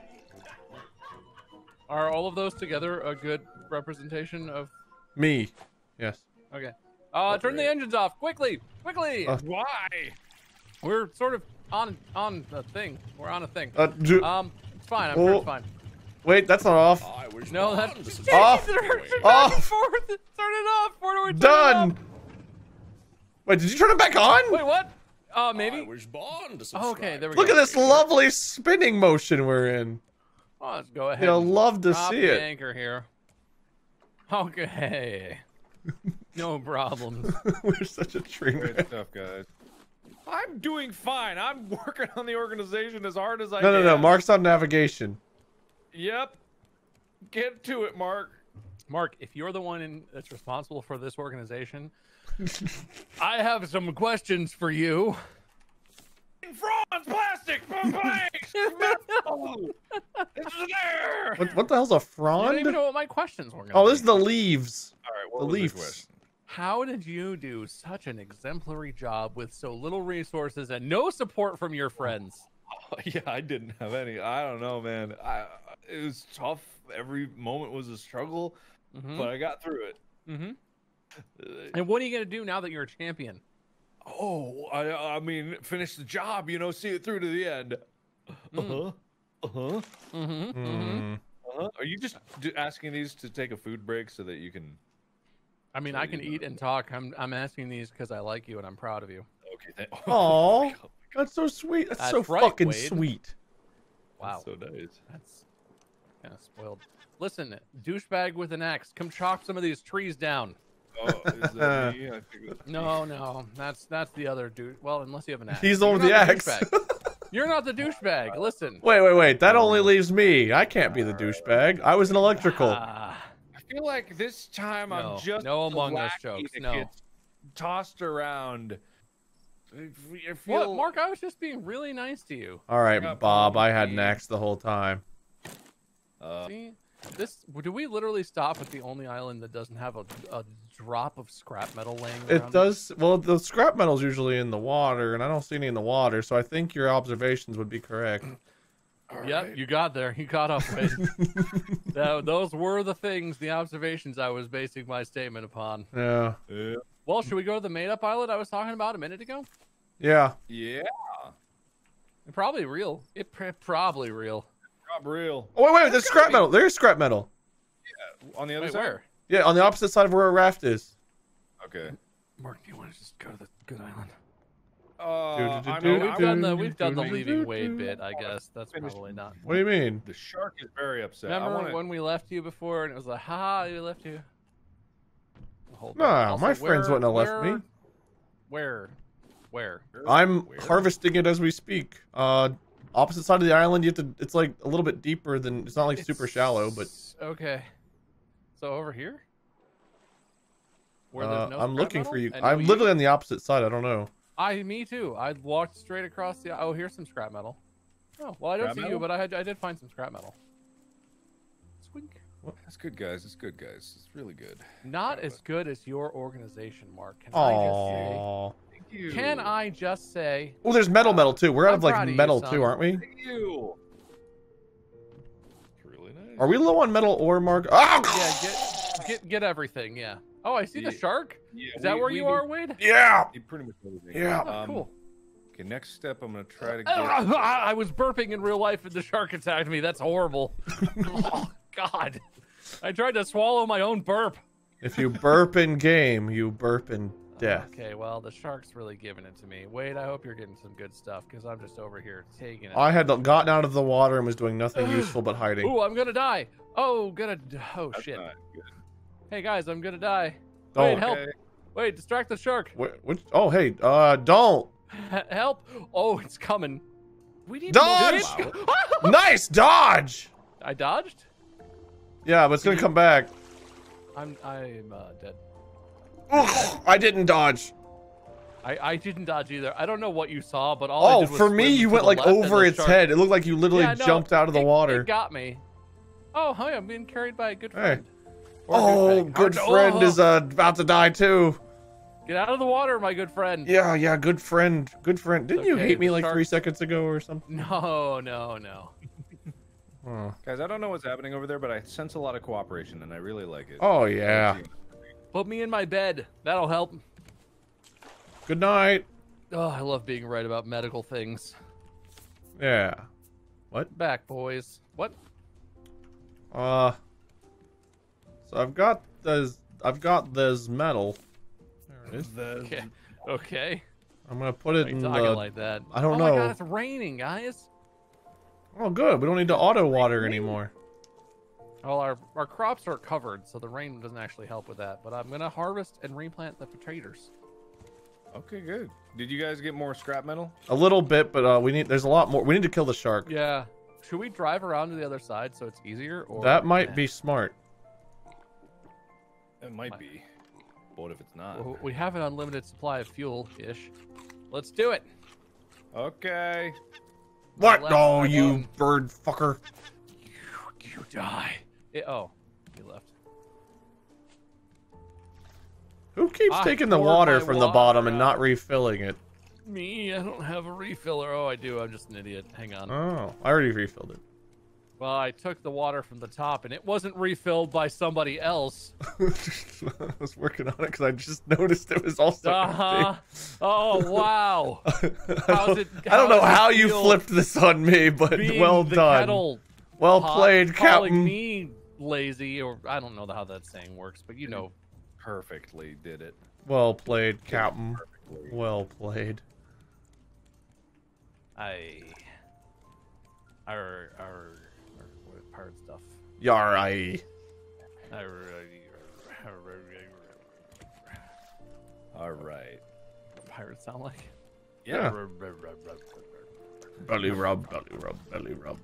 Are all of those together a good representation of me? Yes. Okay. Uh, turn the engines off quickly. Quickly. Uh, Why? We're sort of on on a thing. We're on a thing. Uh, do, um, it's fine. I'm oh, sure it's fine. Wait, that's not off. Oh, I wish no, that's off. Off. Off. Turn it off. Where do we turn Done. It off? Wait, did you turn it back on? Wait, what? Uh, maybe. I wish Bond oh, okay, there we Look go. Look at this lovely spinning motion we're in. Oh, let's go ahead. You'll love to see it. Anchor here. Okay. No problems. We're such a tree. Great stuff, guys. I'm doing fine. I'm working on the organization as hard as I can. No, no, no. Mark's on navigation. Yep. Get to it, Mark. Mark, if you're the one in, that's responsible for this organization, I have some questions for you. Bronze, plastic, blanks, metal. It's there. What, what the hell's a frond? I don't even know what my questions were. Oh, this be. Is the leaves. All right, what the leaves. The How did you do such an exemplary job with so little resources and no support from your friends? Oh, yeah, I didn't have any. I don't know, man. I, it was tough. Every moment was a struggle, mm-hmm. but I got through it. Mm-hmm. And what are you going to do now that you're a champion? Oh, I, I mean, finish the job, you know, see it through to the end. Mm. Uh-huh. Uh-huh. Mm-hmm. Mm-hmm. Uh-huh. Are you just asking these to take a food break so that you can... I mean, I can eat and talk. I'm I'm asking these because I like you and I'm proud of you. Okay. That, oh, Aww, that's so sweet. That's, that's so right, fucking Wade. Sweet. Wow. That's so nice. That's kind of spoiled. Listen, douchebag with an axe, come chop some of these trees down. Oh, is that me? I think that's me. No, no, that's that's the other dude. Well, unless you have an axe. He's the one with the axe. You're not the douchebag. Listen. Wait, wait, wait. That only leaves me. I can't be the douchebag. I was an electrical. I feel like this time no, I'm just no among us jokes. No, gets tossed around. I feel... What, Mark? I was just being really nice to you. All right, I Bob. I had an axe the whole time. Uh, See, this. Do we literally stop at the only island that doesn't have a, a drop of scrap metal laying around? It does. Well, the scrap metal's usually in the water, and I don't see any in the water, so I think your observations would be correct. All yep, right. You got there. You caught up with it. Those were the things, the observations I was basing my statement upon. Yeah. yeah. Well, should we go to the made-up island I was talking about a minute ago? Yeah. Yeah. Probably real. It pr probably real. Probably real. Oh, wait, wait. That's there's scrap be... metal. There's scrap metal. Yeah. On the other wait, side? Where? Yeah, on the opposite side of where a raft is. Okay. Mark, do you want to just go to the good island? Uh, I mean, we've done the we've done the leaving Wade bit, I guess. That's probably not. What do you mean? The shark is very upset. Remember I wanna... when we left you before, and it was like, "Ha, we left you." No, also, my friends where, wouldn't have where, left me. Where? Where? I'm Where? harvesting it as we speak. Uh, opposite side of the island. You have to. It's like a little bit deeper than. It's not like it's, super shallow, but. Okay. So over here. Where uh, no I'm looking metal? for you. I'm literally you... on the opposite side. I don't know. I. Me too. I walked straight across the. Oh, here's some scrap metal. Oh well, I don't scrap see metal? you, but I had. I did find some scrap metal. Squink. Well, that's good, guys. It's good, guys. It's really good. Not as it. good as your organization, Mark. Can Aww. I just say? Thank you. Can I just say? Well, there's metal, metal too. We're out I'm of like metal too, aren't we? Thank you. It's really nice. Are we low on metal ore, Mark? Oh! Yeah, get, get, get everything. Yeah. Oh, I see yeah. the shark. Yeah, Is that we, where we, you we, are, Wade? Yeah. Pretty much everything. Yeah. Oh, cool. Um, okay, next step, I'm gonna try to. Get... I was burping in real life, and the shark attacked me. That's horrible. God, I tried to swallow my own burp. If you burp in game, you burp in death. Okay, well, the shark's really giving it to me. Wade, I hope you're getting some good stuff, because I'm just over here taking it. I had gotten out of the water and was doing nothing useful but hiding. Ooh, I'm gonna die. Oh, gonna. Oh, That's shit. Hey, guys, I'm gonna die. Oh, Wade, help. Okay. Wade, distract the shark. What, what, oh, hey, uh, don't. Help. Oh, it's coming. We need dodge. To nice dodge. I dodged? Yeah, but it's gonna come back. I'm I'm uh, dead. Ugh, I didn't dodge. I I didn't dodge either. I don't know what you saw, but all. Oh, I did was for me, you went like over its head. It looked like you literally yeah, no, jumped out of the it, water. It got me. Oh hi, I'm being carried by a good friend. Hey. Oh, good friend, good friend oh. is uh, about to die too. Get out of the water, my good friend. Yeah, yeah, good friend, good friend. Didn't okay, you hate me like sharks. three seconds ago or something? No, no, no. Huh. Guys, I don't know what's happening over there, but I sense a lot of cooperation, and I really like it. Oh, yeah. Put me in my bed. That'll help. Good night. Oh, I love being right about medical things. Yeah. What? Back, boys. What? Uh. So I've got this. I've got this metal. There it is. Okay. Okay. I'm gonna put it in the. Like that? I don't know. Oh my god, it's raining, guys. Oh, good. We don't need to auto water anymore. Well, our, our crops are covered, so the rain doesn't actually help with that. But I'm going to harvest and replant the potatoes. Okay, good. Did you guys get more scrap metal? A little bit, but uh, we need. there's a lot more. We need to kill the shark. Yeah. Should we drive around to the other side so it's easier? Or that might nah. be smart. It might, might be. What if it's not? Well, we have an unlimited supply of fuel-ish. Let's do it. Okay. What? Oh, you one. bird fucker. You, you die. It, oh, he left. Who keeps I taking the water from water the bottom out. and not refilling it? Me, I don't have a refiller. Oh, I do. I'm just an idiot. Hang on. Oh, I already refilled it. Well, I took the water from the top, and it wasn't refilled by somebody else. I was working on it because I just noticed it was also uh-huh. Oh, wow. How's it, how I don't know how you flipped this on me, but well done. Well played, Captain. Calling me lazy, or I don't know how that saying works, but you know. Perfectly did it. Well played, Captain. Perfectly. Well played. I... Our... our... hard stuff. Yar I. All right. Pirates sound like. Yeah. Belly rub, belly rub, belly rub.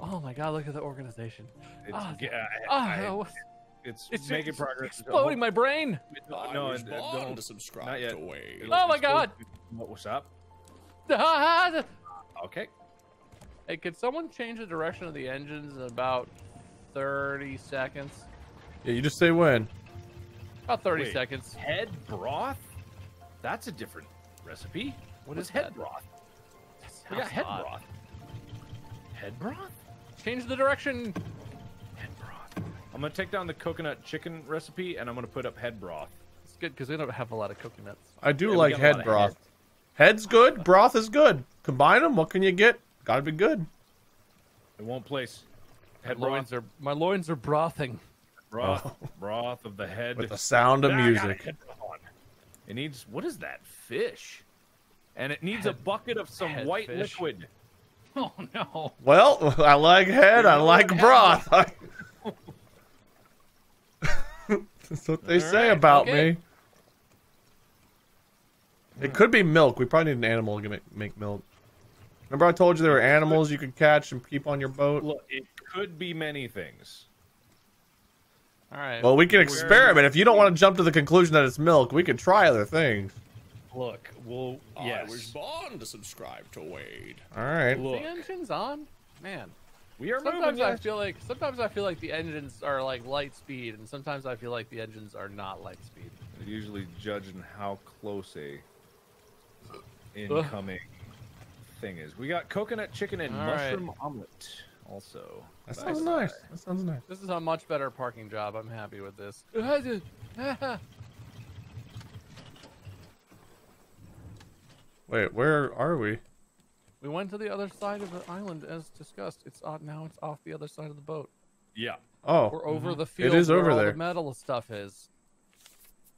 Oh my God! Look at the organization. It's, oh, yeah, I, oh, I, it's, it's making it's progress. Exploding my brain. I no, and don't to subscribe. Not yet. To Wade. Oh my God! What was up? Okay. Hey, could someone change the direction of the engines in about thirty seconds? Yeah, you just say when. About thirty Wait, seconds. Head broth? That's a different recipe. What What's is head that? broth? We got head odd. broth. Head broth? Change the direction. Head broth. I'm going to take down the coconut chicken recipe, and I'm going to put up head broth. It's good because we don't have a lot of coconuts. I do yeah, like head broth. Head. Head's good. Broth is good. Combine them. What can you get? Gotta be good. In one place. Head my loins broth. are my loins are brothing. Broth, oh. broth of the head. With the sound of music. It. it needs. What is that fish? And it needs head, a bucket of some white fish. liquid. Oh no. Well, I like head. I like broth. That's what they All say right, about okay. me. It could be milk. We probably need an animal to make, make milk. Remember I told you there were animals you could catch and keep on your boat? Look, it could be many things. All right. Well, we can experiment. If you don't want to jump to the conclusion that it's milk, we could try other things. Look, we'll... Yes. I was born to subscribe to Wade. All right. Look. The engine's on? Man. We are sometimes moving. I feel like, sometimes I feel like the engines are like light speed, and sometimes I feel like the engines are not light speed. They're usually judging how close a... incoming Ugh. thing is. We got coconut chicken and All mushroom right. omelet also. That sounds Bye. nice. That sounds nice. This is a much better parking job. I'm happy with this. Wait, where are we? We went to the other side of the island as discussed. It's off, now it's off the other side of the boat. Yeah. Oh. We're over mm-hmm. the field. It is where over all there. The metal stuff is.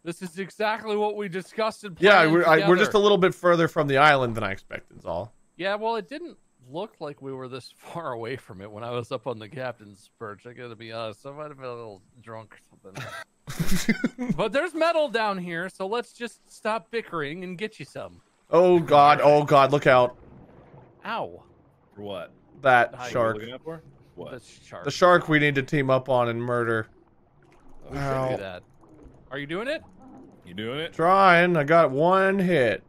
This is exactly what we discussed and planned. Yeah, we're, I, we're just a little bit further from the island than I expected, is all. Yeah, well, it didn't look like we were this far away from it when I was up on the captain's perch. I gotta be honest, I might have been a little drunk or something. But there's metal down here, so let's just stop bickering and get you some. Oh, God. Oh, God. Look out. Ow. What? That How shark. For? What? The shark. The shark we need to team up on and murder. We Ow. should do that. Are you doing it? You doing it? Trying. I got one hit.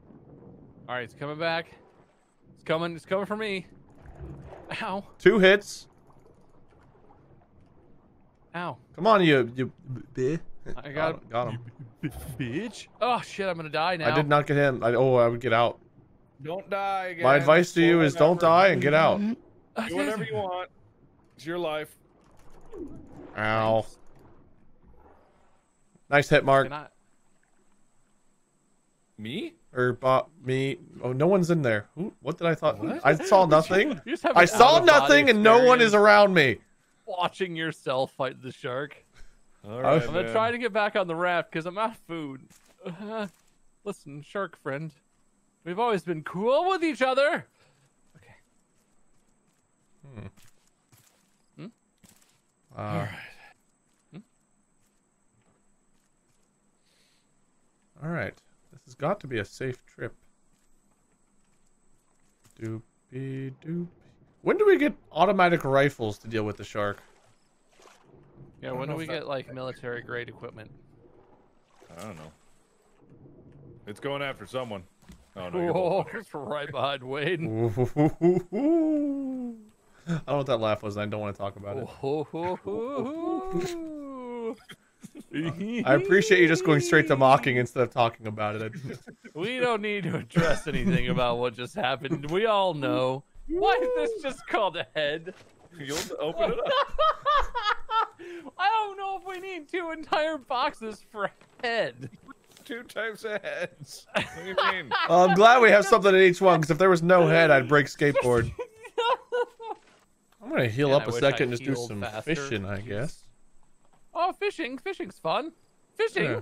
All right, it's coming back. It's coming. It's coming for me. Ow. Two hits. Ow. Come on, you. you bitch. I got, got him. him. Bitch. Oh, shit. I'm going to die now. I did not get him. I, oh, I would get out. Don't die again. My advice to you is don't die and get out. Do whatever you want. It's your life. Ow. Thanks. Nice hit, Mark. I... Me? Or Bob? Me? Oh, no one's in there. Who? What did I thought? What? I saw nothing. You, you I saw nothing, and no one is around me. Watching yourself fight the shark. All right, I'm gonna man. try to get back on the raft because I'm out of food. Uh, listen, shark friend, we've always been cool with each other. Okay. Hmm. Hmm? Uh, All right. All right, this has got to be a safe trip. Doopy doop. When do we get automatic rifles to deal with the shark? Yeah, when do we get like military grade equipment? I don't know. It's going after someone. Oh no! Oh, it's right behind Wade. I don't know what that laugh was. And I don't want to talk about it. I appreciate you just going straight to mocking instead of talking about it. We don't need to address anything about what just happened. We all know. Why is this just called ahead? You'll open it up. I don't know if we need two entire boxes for head. Two types of heads. What do you mean? Well, I'm glad we have something in each one, because if there was no head, I'd break skateboard. I'm going to heal Man, up a second and just do some faster. fishing, I guess. Oh, fishing! Fishing's fun. Fishing, yeah.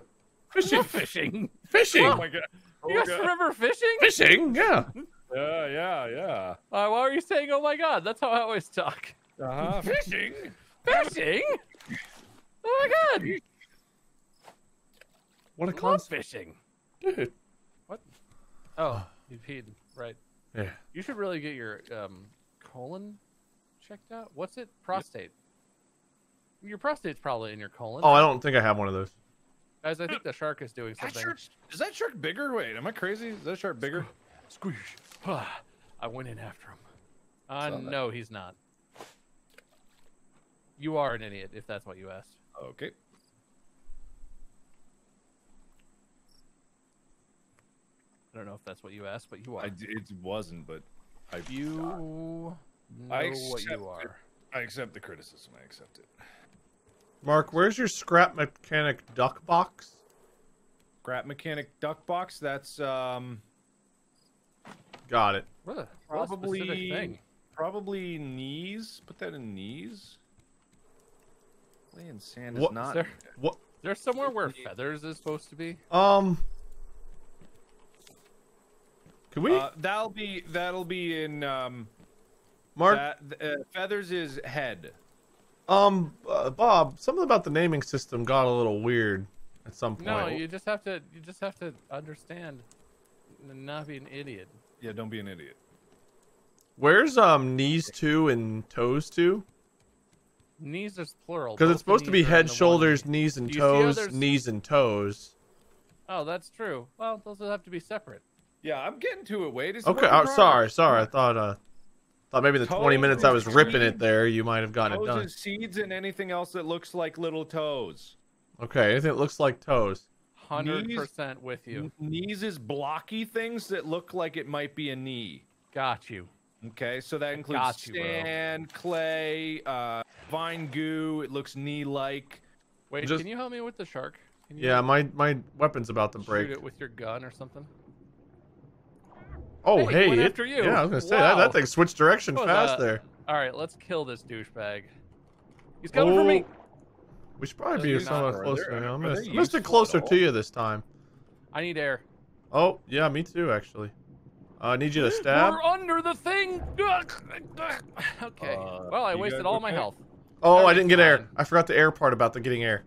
fishing, no fishing, fishing. Oh my god! Oh you guys god. remember fishing? Fishing, yeah. Yeah, yeah, yeah. Uh, why are you saying "oh my god"? That's how I always talk. Uh huh. Fishing, fishing. Oh my god! What a concept. Love fishing, dude. What? Oh, you peed, right? Yeah. You should really get your um, colon checked out. What's it? Prostate. Yeah. Your prostate's probably in your colon. Oh, I don't think I have one of those. Guys, I think the shark is doing something. That shark, is that shark bigger? Wait, am I crazy? Is that shark bigger? Squish. I went in after him. Uh, no, that. he's not. You are an idiot, if that's what you asked. Okay. I don't know if that's what you asked, but you are. I, it wasn't, but I You forgot. know I what you are. It. I accept the criticism. I accept it. Mark, where's your scrap mechanic duck box? Scrap mechanic duck box? That's, um... Got it. What probably, a specific thing. Probably knees. Put that in knees. Laying sand what, is not... Is there, what? Is there somewhere where feathers is supposed to be? Um... Can we? Uh, that'll be... That'll be in, um... Mark? That, uh, feathers is head. Um, uh, Bob, something about the naming system got a little weird at some point. No, you just have to, you just have to understand and not be an idiot. Yeah, don't be an idiot. Where's um knees two and toes two? Knees is plural. Because it's supposed to be head, shoulders, knees, and toes, knees, and toes. Oh, that's true. Well, those will have to be separate. Yeah, I'm getting to it, Wade. It's okay, I'm sorry, sorry. I thought, uh, thought maybe the twenty minutes I was ripping it there, you might have gotten it done. Toes and seeds and anything else that looks like little toes. Okay, anything that looks like toes. one hundred percent with you. Knees is blocky things that look like it might be a knee. Got you. Okay, so that includes sand, clay, uh, vine goo. It looks knee-like. Wait, just, can you help me with the shark? Can you yeah, my my weapon's about to break. Shoot it with your gun or something. Oh, hey, hey it, after you. yeah, I was gonna say wow. that, that thing switched direction fast that? there. All right, let's kill this douchebag. He's coming oh, for me. We should probably no, be somewhat closer. They're, I'm gonna I'm stick closer to you this time. I need air. Oh yeah, me too actually. I uh, need you to stab. We're under the thing. Okay. Uh, well, I wasted all my it? health. Oh, that I didn't get fine. air. I forgot the air part about the getting air.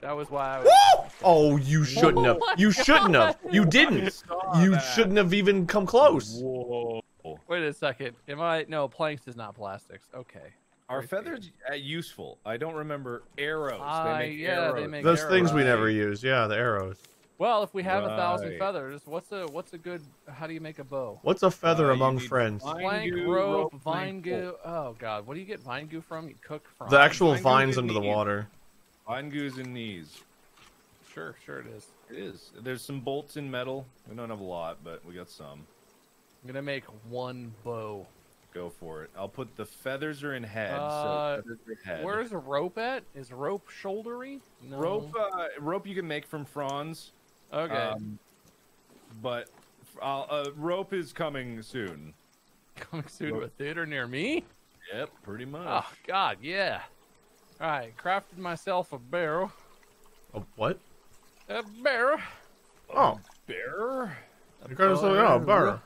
That was why I was. Woo! Oh, you shouldn't oh have. You God. shouldn't have. You didn't. You that. shouldn't have even come close. Whoa. Wait a second. Am I? No, planks is not plastics. Okay. Are Wait feathers uh, useful? I don't remember. Arrows. Uh, they make yeah, arrows. They make Those arrows. things we never use. Yeah, the arrows. Well, if we have right. a thousand feathers, what's a what's a good? How do you make a bow? What's a feather uh, among friends? Plank, rope, vine goo. Oh God, what do you get vine goo from? You cook from the actual vine vines under the water. Vine goo's in knees. Sure, sure it is. It is. There's some bolts in metal. We don't have a lot, but we got some. I'm gonna make one bow. Go for it. I'll put the feathers are in head. Uh, so head. Where's a rope at? Is rope shouldery? No. Rope, uh, rope you can make from fronds. Okay, um, but I'll, uh, rope is coming soon. Coming soon rope. to a theater near me? Yep, pretty much. Oh God, yeah. All right, crafted myself a barrel. A what? A barrel. Oh, a barrel. You got something out? A barrel.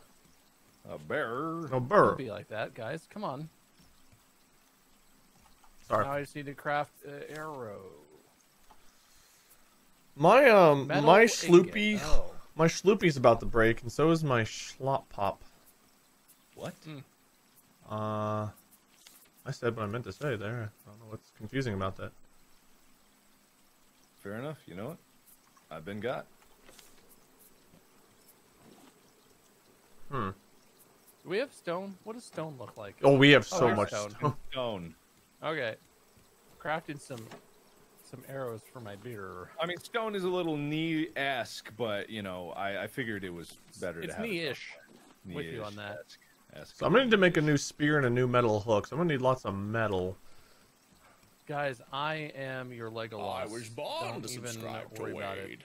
A barrel. A barrel. Don't be like that, guys. Come on. Sorry. Now I just need to craft an arrow. My um, Metal my sloopy, oh. my sloopy's about to break, and so is my schlop pop. What? Mm. Uh, I said what I meant to say there. I don't know what's confusing about that. Fair enough. You know what? I've been got. Hmm. Do we have stone? What does stone look like? Oh, we have so oh, much stone. Stone. stone. Okay. Crafted some. Some arrows for my beer. I mean, stone is a little knee-esque, but you know, I, I figured it was better it's to have. It's knee-ish. Knee With you on that. Esque, esque. So I'm gonna need to make a new spear and a new metal hook. So I'm gonna need lots of metal. Guys, I am your Legolas. I was born Don't to even subscribe to Wade.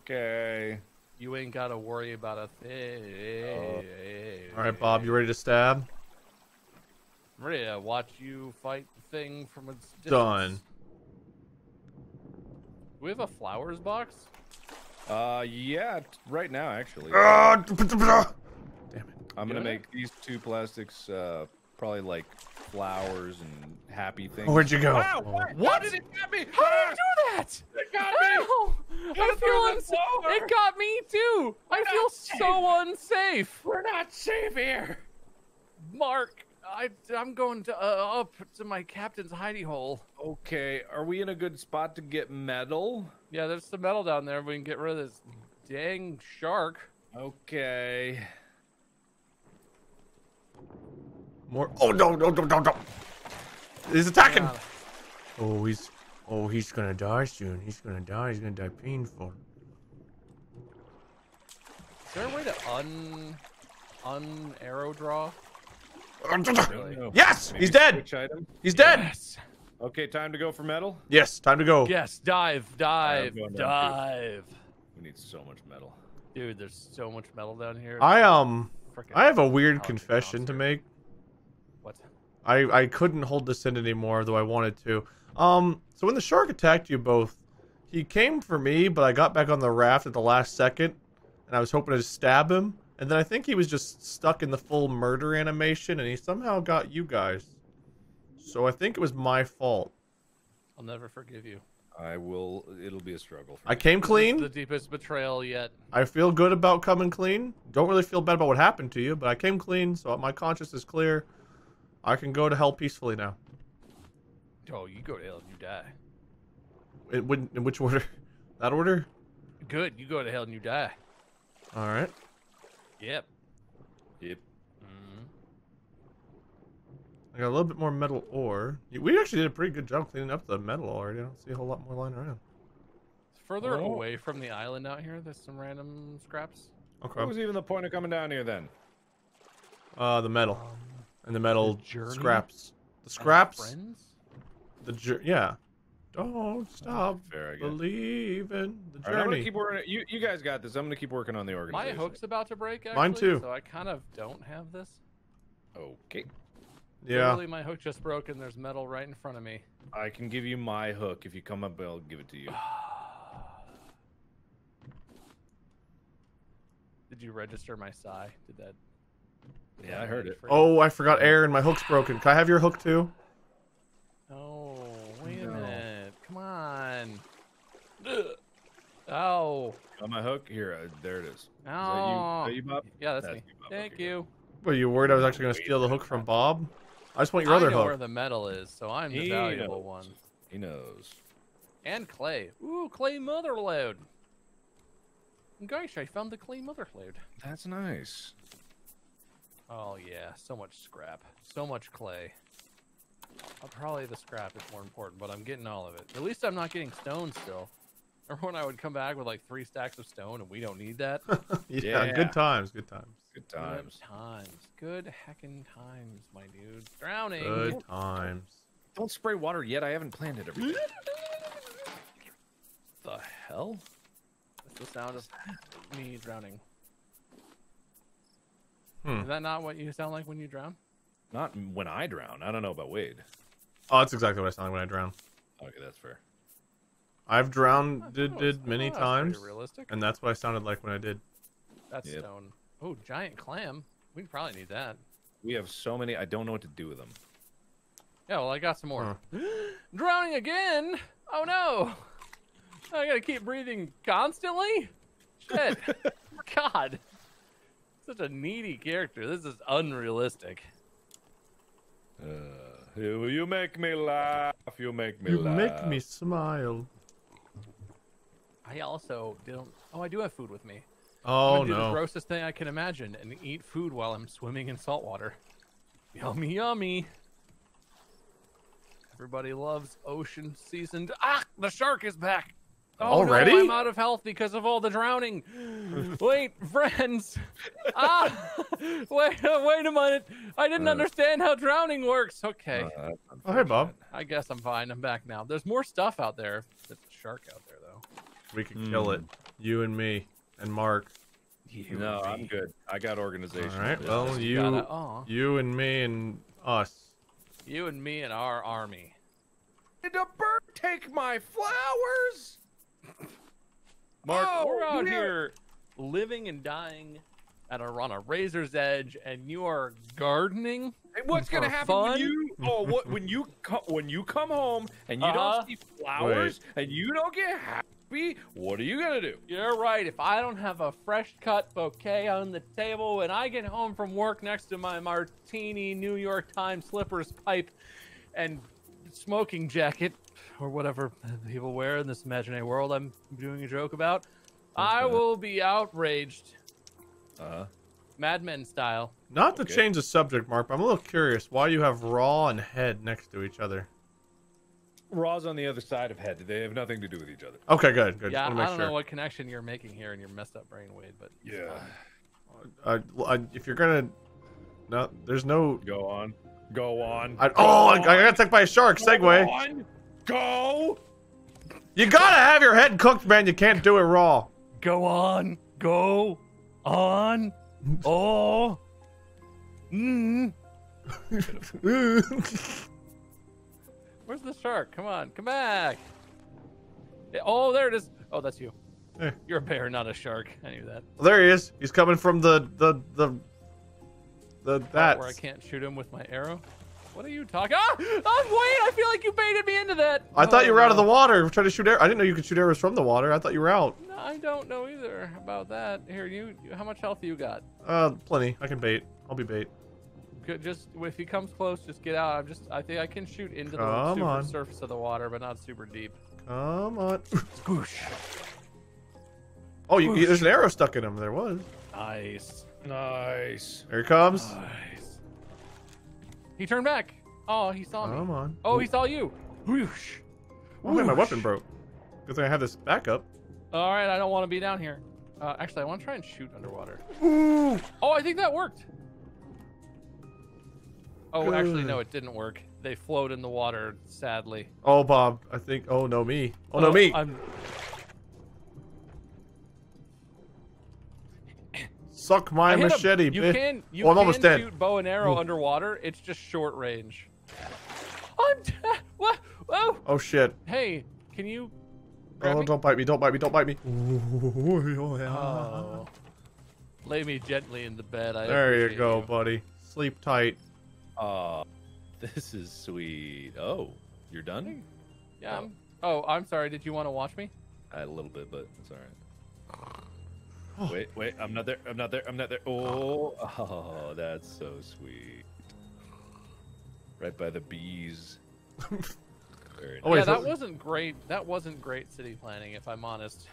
Okay. You ain't gotta worry about a thing. Oh. All right, Bob, you ready to stab? I'm ready to watch you fight the thing from a distance. Done. Do we have a flowers box? Uh, yeah, right now actually. Uh, Damn it! I'm gonna make these two plastics, uh, probably like flowers and happy things. Where'd you go? Wow, what? What? what did it get me? How ah! did you do that? It got Ow! me. I, I feel unsafe. It got me too. We're I feel safe. so unsafe. We're not safe here, Mark. I, I'm going to, uh, up to my captain's hidey hole. Okay, are we in a good spot to get metal? Yeah, there's some metal down there. We can get rid of this dang shark. Okay. More. Oh no! No! No! No! No! He's attacking. Yeah. Oh, he's. Oh, he's gonna die soon. He's gonna die. He's gonna die painful. Is there a way to un, un arrow draw? Really? Yes! Maybe he's dead! He's dead! Yes. Okay, time to go for metal? Yes, time to go. Yes, dive, dive, dive. We need so much metal. Dude, there's so much metal down here. I um Frickin I have a weird confession to make. What? I, I couldn't hold this in anymore, though I wanted to. Um, so when the shark attacked you both, he came for me, but I got back on the raft at the last second, and I was hoping to stab him. And then I think he was just stuck in the full murder animation, and he somehow got you guys. So I think it was my fault. I'll never forgive you. I will. It'll be a struggle. For I me. came clean. The deepest betrayal yet. I feel good about coming clean. Don't really feel bad about what happened to you, but I came clean, so my conscience is clear. I can go to hell peacefully now. Oh, you go to hell and you die. It wouldn't. In which order? That order? Good. You go to hell and you die. All right. Yep. Yep. I got a little bit more metal ore. We actually did a pretty good job cleaning up the metal already. I don't see a whole lot more lying around. Further oh. away from the island out here, there's some random scraps. Okay. What was even the point of coming down here then? Uh, the metal. Um, and the metal the scraps. The scraps. Friends? The Yeah. Don't stop oh, believing the journey. Right, I'm gonna keep working. You, you guys got this. I'm going to keep working on the organization. My hook's about to break, actually. Mine too. So I kind of don't have this. Okay. Yeah. Literally, my hook just broke, and there's metal right in front of me. I can give you my hook if you come up. I'll give it to you. Did you register my sigh? Did that? Did yeah, that I heard it. Oh, I forgot air, and my hook's broken. Can I have your hook too? Oh, wait no. a minute! Come on. Ugh. Oh. Got my hook here. Uh, there it is. Oh. Is that you? Are you Bob? Yeah, that's, that's me. You, Thank okay, you. Were you worried I was actually going to steal the hook from Bob? I just want your I other know hook. Where the metal is, so I'm the he valuable knows. one. He knows. And clay. Ooh, clay motherlode. Gosh, I found the clay motherlode. That's nice. Oh yeah, so much scrap, so much clay. I'll probably the scrap is more important, but I'm getting all of it. At least I'm not getting stone still. Remember when I would come back with like three stacks of stone, and we don't need that? yeah, yeah, good times, good times. Good times. Good times. Good heckin' times, my dude. Drowning. Good times. Don't spray water yet. I haven't planted everything. The hell? That's the sound of me drowning. Hmm. Is that not what you sound like when you drown? Not when I drown. I don't know about Wade. Oh, that's exactly what I sound like when I drown. Okay, that's fair. I've drowned did, did many times, and that's what I sounded like when I did. That's yep. stone. Oh, giant clam. We probably need that. We have so many. I don't know what to do with them. Yeah, well, I got some more. Huh. Drowning again? Oh, no. I got to keep breathing constantly? Shit. God. Such a needy character. This is unrealistic. Uh, you, you make me laugh. You make me you laugh. You make me smile. I also don't... Oh, I do have food with me. Oh, no. The grossest thing I can imagine and eat food while I'm swimming in salt water. Yummy, yummy. Everybody loves ocean seasoned. Ah, the shark is back. Oh, already? No, I'm out of health because of all the drowning. Wait, friends. Ah, wait, wait a minute. I didn't uh, understand how drowning works. Okay. Uh, oh, hey, Bob. I guess I'm fine. I'm back now. There's more stuff out there. There's a shark out there, though. We could mm. kill it. You and me. And Mark. You no, I'm good. I got organization. All right. Well, you, gotta, uh, you and me and us. You and me and our army. Did a bird take my flowers? Mark, oh, we're out here living and dying at a, on a razor's edge, and you are gardening. Hey, what's gonna happen fun? when you? Oh, what when you when you come home and you uh -huh. don't see flowers Wait. and you don't get happy? What are you gonna do? You're right. If I don't have a fresh cut bouquet on the table when I get home from work next to my martini New York Times slippers pipe and smoking jacket or whatever people wear in this imaginary world I'm doing a joke about, That's I bad. will be outraged. Uh-huh. Mad Men style. Not to okay. change the subject, Mark, but I'm a little curious why you have raw and head next to each other. Raw's on the other side of head. They have nothing to do with each other. Okay, good. good. Yeah, I don't sure. know what connection you're making here in your messed up brain, Wade, but yeah. I, I, if you're gonna, no, there's no. Go on. Go on. I, go oh, on. I, I got attacked by a shark. Go Segway. On. Go. You gotta have your head cooked, man. You can't do it raw. Go on. Go on. Oh. Mm. Where's the shark? Come on, come back. Oh, there it is. Oh, that's you. Hey. You're a bear, not a shark. I knew that. Well, there he is. He's coming from the the the the that. Where I can't shoot him with my arrow. What are you talking? Ah! Oh, Wade, I feel like you baited me into that. I oh, thought you were no. out of the water. We're trying to shoot arrows. I didn't know you could shoot arrows from the water. I thought you were out. No, I don't know either about that. Here, you. How much health you got? Uh, plenty. I can bait. I'll be bait. Good. Just if he comes close, just get out. I'm just. I think I can shoot into the Come super on. surface of the water, but not super deep. Come on. Squish. Oh, you, you, there's an arrow stuck in him. There was. Nice. Nice. Here he comes. Nice. He turned back. Oh, he saw me. Come on. Oh, he saw you. Whoosh. Oh, man, my weapon broke. Good thing I have this backup. All right, I don't want to be down here. Uh, actually, I want to try and shoot underwater. Ooh. Oh, I think that worked. Oh, Good. actually, no, it didn't work. They float in the water, sadly. Oh, Bob, I think. Oh, no, me. Oh, oh no, me. I'm... Suck my machete, bitch. You can, you oh, can shoot dead. bow and arrow underwater. It's just short range. I'm dead. What? Oh. Oh, shit. Hey, can you grab Oh, me? Don't bite me. Don't bite me. Don't bite me. Oh. Lay me gently in the bed. I there you go, you. buddy. Sleep tight. Uh, this is sweet. Oh, you're done? Yeah. Oh, I'm, oh, I'm sorry. Did you want to watch me? I had a little bit, but it's all right. Wait, wait, I'm not there, I'm not there, I'm not there. Oh, oh, that's so sweet. Right by the bees. Oh, wait, yeah, that so... wasn't great. That wasn't great city planning, if I'm honest.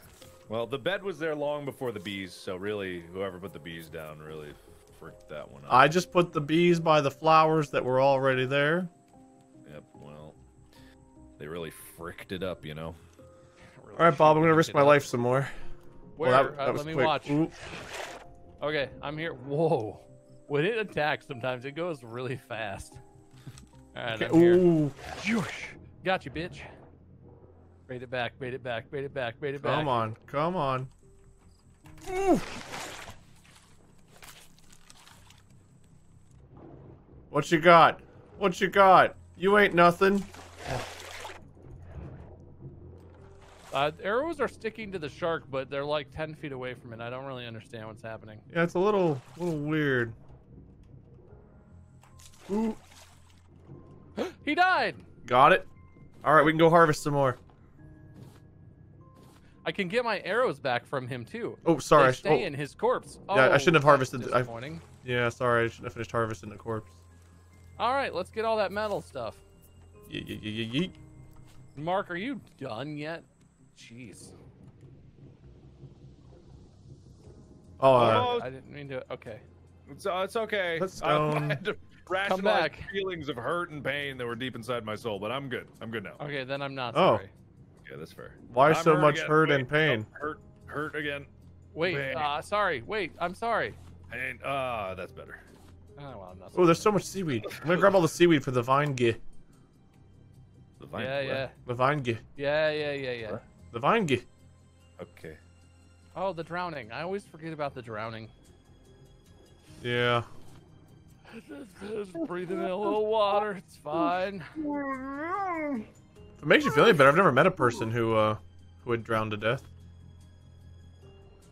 Well, the bed was there long before the bees, so really, whoever put the bees down really freaked that one out. I just put the bees by the flowers that were already there. Yep, well, they really fricked it up, you know. Really All right, Bob, I'm going to risk my up. life some more. Where? Well, that, that uh, let me quick. watch. Ooh. Okay, I'm here. Whoa. When it attacks, sometimes it goes really fast. All right, okay. I'm Ooh. here. Got you, bitch. Bait it back, bait it back, bait it back, bait it back. Come on, come on. Ooh. What you got? What you got? You ain't nothing. Uh, arrows are sticking to the shark, but they're like ten feet away from it. I don't really understand what's happening. Yeah, it's a little, little weird. Ooh. He died. Got it. All right, we can go harvest some more. I can get my arrows back from him too. Oh, sorry. They stay I oh. in his corpse. Oh, yeah, I shouldn't have harvested. I, yeah, sorry. I shouldn't have finished harvesting the corpse. All right, let's get all that metal stuff. Ye ye ye ye. Mark, are you done yet? Jeez. Oh, uh, I didn't mean to. Okay. It's, uh, it's okay. Let's go. I had to rationalize feelings of hurt and pain that were deep inside my soul, but I'm good. I'm good now. Okay, then I'm not oh. sorry. Yeah, that's fair. Why I'm so hurt much again. hurt Wait, and pain? No, hurt, hurt again. Wait, pain. uh, sorry. Wait, I'm sorry. And, uh, that's better. Oh, well, I'm not sorry. Ooh, there's so much seaweed. I'm gonna grab all the seaweed for the vine gi. The vine Yeah, yeah. The vine gi. Yeah, yeah, yeah, yeah. What? The vine gi. Okay. Oh, the drowning. I always forget about the drowning. Yeah. Just breathing in a little water. It's fine. If it makes you feel any better, I've never met a person who uh, who had drowned to death.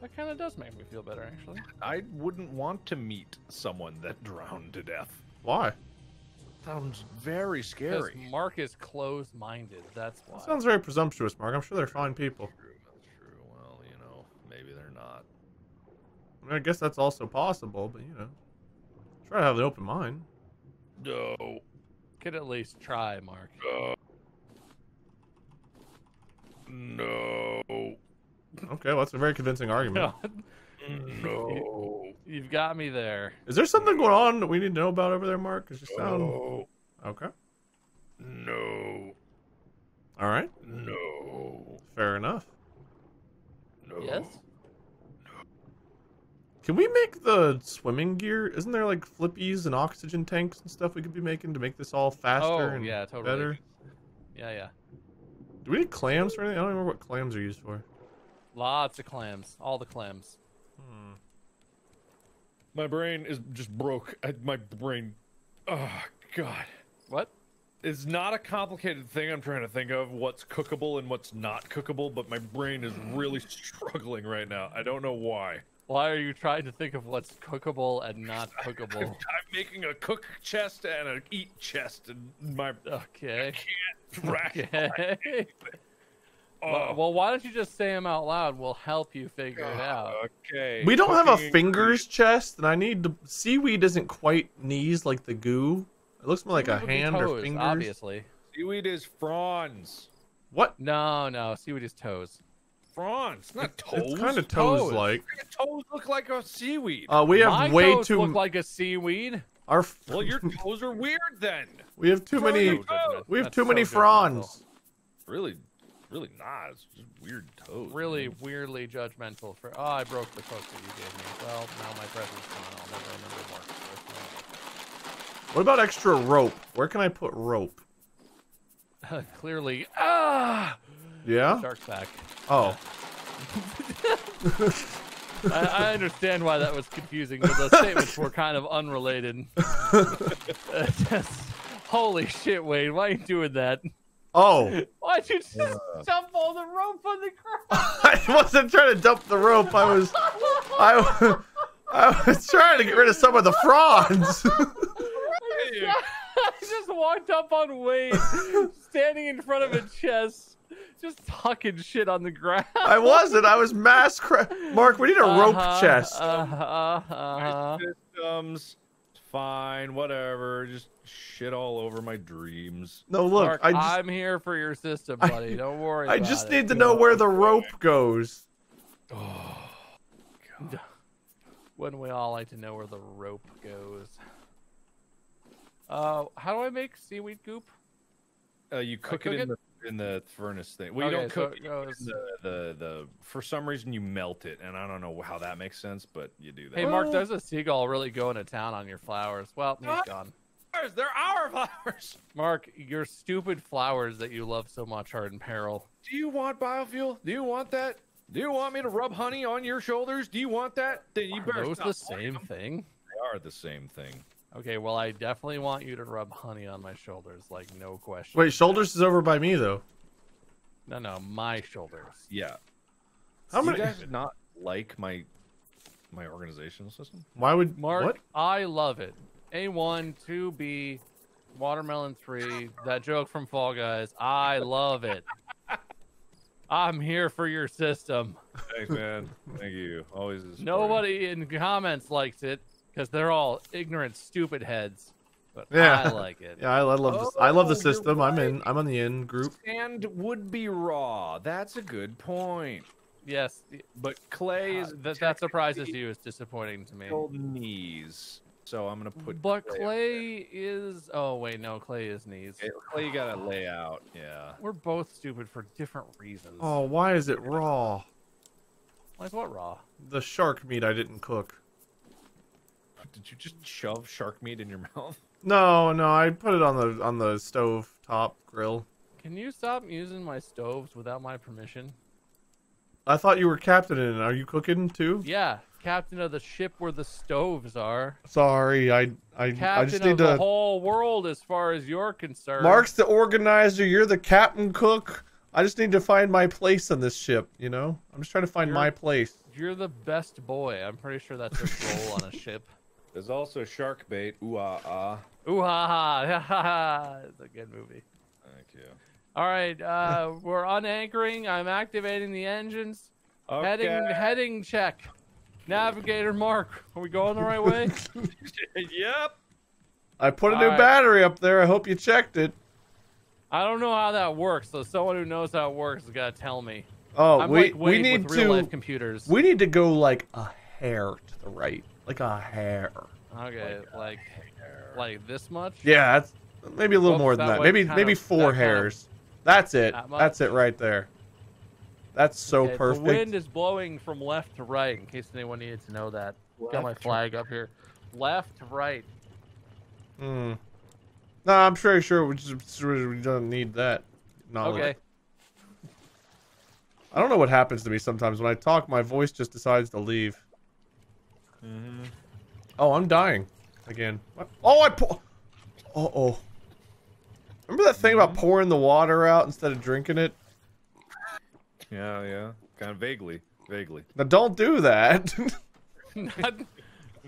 That kind of does make me feel better, actually. I wouldn't want to meet someone that drowned to death. Why? Sounds very scary. Because Mark is closed-minded. That's why. That sounds very presumptuous, Mark. I'm sure they're fine people. That's true. That's true. Well, you know, maybe they're not. I mean, I guess that's also possible, but you know, try to have an open mind. No. Could at least try, Mark. No. No. Okay, well, that's a very convincing argument. No. You've got me there. Is there something going on that we need to know about over there, Mark? It's just sound... No. Okay. No. All right. No. Fair enough. No. Yes. No. Can we make the swimming gear? Isn't there like flippies and oxygen tanks and stuff we could be making to make this all faster oh, and yeah, totally. better? Yeah, yeah. Do we need clams or anything? I don't remember what clams are used for. Lots of clams. All the clams. Hmm. My brain is just broke. I, my brain, oh god. What? It's not a complicated thing. I'm trying to think of what's cookable and what's not cookable, but my brain is really struggling right now. I don't know why. Why are you trying to think of what's cookable and not cookable? I'm, I'm making a cook chest and an eat chest in my... Okay. I can't rationalize anything. Oh. Well, well, why don't you just say them out loud? We'll help you figure oh, it out. Okay. We don't have a fingers chest, and I need to... Seaweed isn't quite knees like the goo. It looks more like a hand toes, or fingers. Obviously. Seaweed is fronds. What? No, no. Seaweed is toes. Fronds, not toes. It's kind of toes-like. Toes. toes look like a seaweed. Uh, we have My way toes too. Look like a seaweed. Our well, your toes are weird then. We have too many. We have too many fronds. Really, really not. It's just weird toes. Really man. weirdly judgmental. For oh, I broke the coat that you gave me. Well, now my present's coming. I'll never remember more. What about extra rope? Where can I put rope? Clearly. Ah. Yeah. Shark's back. Oh. I, I understand why that was confusing, but those statements were kind of unrelated. Just, holy shit, Wade! Why are you doing that? Oh. Why'd you just uh. dump all the rope on the ground? I wasn't trying to dump the rope. I was, I, I was trying to get rid of some of the fronds. I just walked up on Wade, standing in front of a chest. Just hucking shit on the ground. I wasn't. I was mass cra- Mark, we need a uh-huh, rope chest. Uh-huh, uh-huh. My systems. Fine, whatever. Just shit all over my dreams. No, look. Mark, I just, I'm here for your system, buddy. I, Don't worry I about just need it. to know where the rope goes. Oh, God. Wouldn't we all like to know where the rope goes? Uh, how do I make seaweed goop? Uh, you cook, cook it in it? the... in the furnace thing. Well, you okay, don't cook so it goes... the, the, the, for some reason you melt it, and I don't know how that makes sense, but you do that. Hey, Mark, there's a seagull really going to town on your flowers. Well, he's gone. They're our flowers. Mark, your stupid flowers that you love so much are in peril. Do you want biofuel? Do you want that? Do you want me to rub honey on your shoulders? Do you want that? Then you are those the same them. thing? They are the same thing. Okay, well, I definitely want you to rub honey on my shoulders, like, no question. Wait, shoulders is over by me, though. No, no, my shoulders. Yeah. How many... You guys not like my my organizational system? Why would... Mark, what? I love it. A one, two B, Watermelon three, that joke from Fall Guys. I love it. I'm here for your system. Thanks, man. Thank you. Always is. Nobody in comments likes it. Because they're all ignorant, stupid heads, but yeah. I like it. Yeah, I love this. Oh, I love the system. Right. I'm in. I'm on the in group. And would be raw. That's a good point. Yes, but clay is uh, that. That surprises you is disappointing to me. Knees. So I'm gonna put. But clay, clay is. Oh wait, no, clay is knees. Okay, clay, you gotta lay out. Yeah. We're both stupid for different reasons. Oh, why is it raw? Like what raw? The shark meat I didn't cook. Did you just shove shark meat in your mouth? No, no, I put it on the on the stove top grill. Can you stop using my stoves without my permission? I thought you were captain in it. Are you cooking too? Yeah, captain of the ship where the stoves are. Sorry, I I, I just need to. Captain of the whole world, as far as you're concerned. Mark's the organizer. You're the captain cook. I just need to find my place on this ship. You know, I'm just trying to find you're, my place. You're the best boy. I'm pretty sure that's your role on a ship. There's also shark bait. Ooh ah ah. Ooh ha ha. It's a good movie. Thank you. All right, uh, we're unanchoring. I'm activating the engines. Okay. Heading, heading check. Navigator Mark, are we going the right way? Yep. I put a new right. battery up there. I hope you checked it. I don't know how that works. So someone who knows how it works has got to tell me. Oh, I'm we like we need to. Real-life computers. We need to go like a hair to the right. Like a hair. Okay, like like, hair. like this much? Yeah, that's maybe a little Oops, more than that. that. Maybe maybe of, four that hairs. That's it. That that's it right there. That's so okay, perfect. The wind is blowing from left to right, in case anyone needed to know that. Left. Got my flag up here. Left to right. Hmm. No, I'm pretty sure we, just, we don't need that knowledge. Okay. I don't know what happens to me sometimes. When I talk, my voice just decides to leave. Mm-hmm. Oh, I'm dying again. What? Oh, I pour. Uh oh. Remember that thing mm-hmm. about pouring the water out instead of drinking it? Yeah, yeah. Kind of vaguely, vaguely. Now don't do that. Not...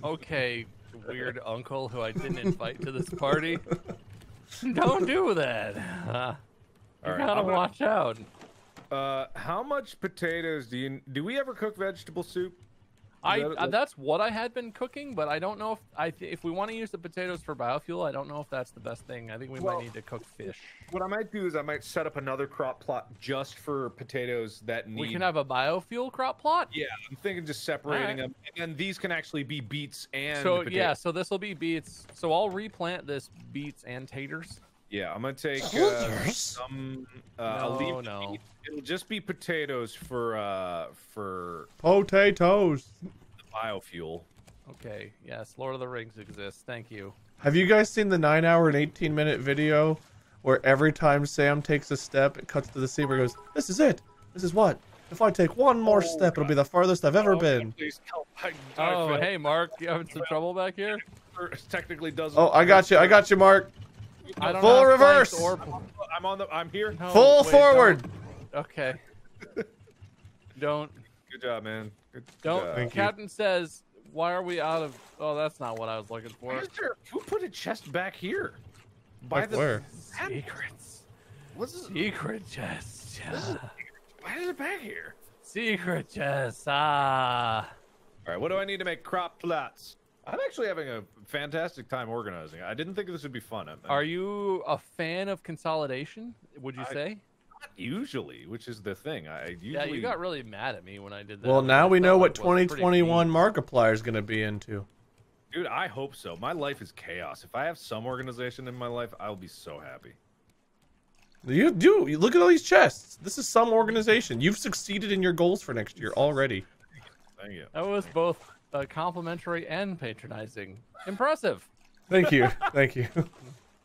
Okay, weird uncle who I didn't invite to this party. Don't do that. Uh, you right, gotta watch out. Uh, how much potatoes do you... Do we ever cook vegetable soup? I that, uh, that's what I had been cooking, but I don't know if I th if we want to use the potatoes for biofuel. I don't know if that's the best thing. I think we well, might need to cook fish. What I might do is I might set up another crop plot just for potatoes that need. We can have a biofuel crop plot. Yeah, I'm thinking just separating right. them, and these can actually be beets and. So potatoes. yeah, so this will be beets. So I'll replant this beets and taters. Yeah, I'm gonna take uh, some. Uh, no, leave no. Beet. It'll just be potatoes for uh, for potatoes. Biofuel. Okay. Yes, Lord of the Rings exists. Thank you. Have you guys seen the nine hour and eighteen minute video where every time Sam takes a step, it cuts to the scene where he goes, "This is it. This is what. If I take one more oh, step, God. it'll be the farthest I've ever oh, been." Please help. I, I oh, failed. Hey, Mark, you having some trouble back here? Technically doesn't. Oh, I got you. I got you, Mark. I don't Full reverse. Or... I'm, on the, I'm on the. I'm here. No, Full wait, forward. Don't. Okay. Don't. Good job, man. Good don't. Job. Thank Captain you. says, "Why are we out of?" Oh, that's not what I was looking for. There, who put a chest back here? By like the where? Secrets. What's this? Secret chest. This is... Why is it back here? Secret chest. Ah. All right. What do I need to make crop plots? I'm actually having a fantastic time organizing. I didn't think this would be fun. I mean, are you a fan of consolidation? Would you I, say? Not usually, which is the thing. I usually... Yeah, you got really mad at me when I did that. Well, now we know what twenty twenty-one Markiplier is going to be into. Dude, I hope so. My life is chaos. If I have some organization in my life, I'll be so happy. You do. You look at all these chests. This is some organization. You've succeeded in your goals for next year already. Thank you. That was both... Uh, complimentary and patronizing. Impressive. Thank you. Thank you.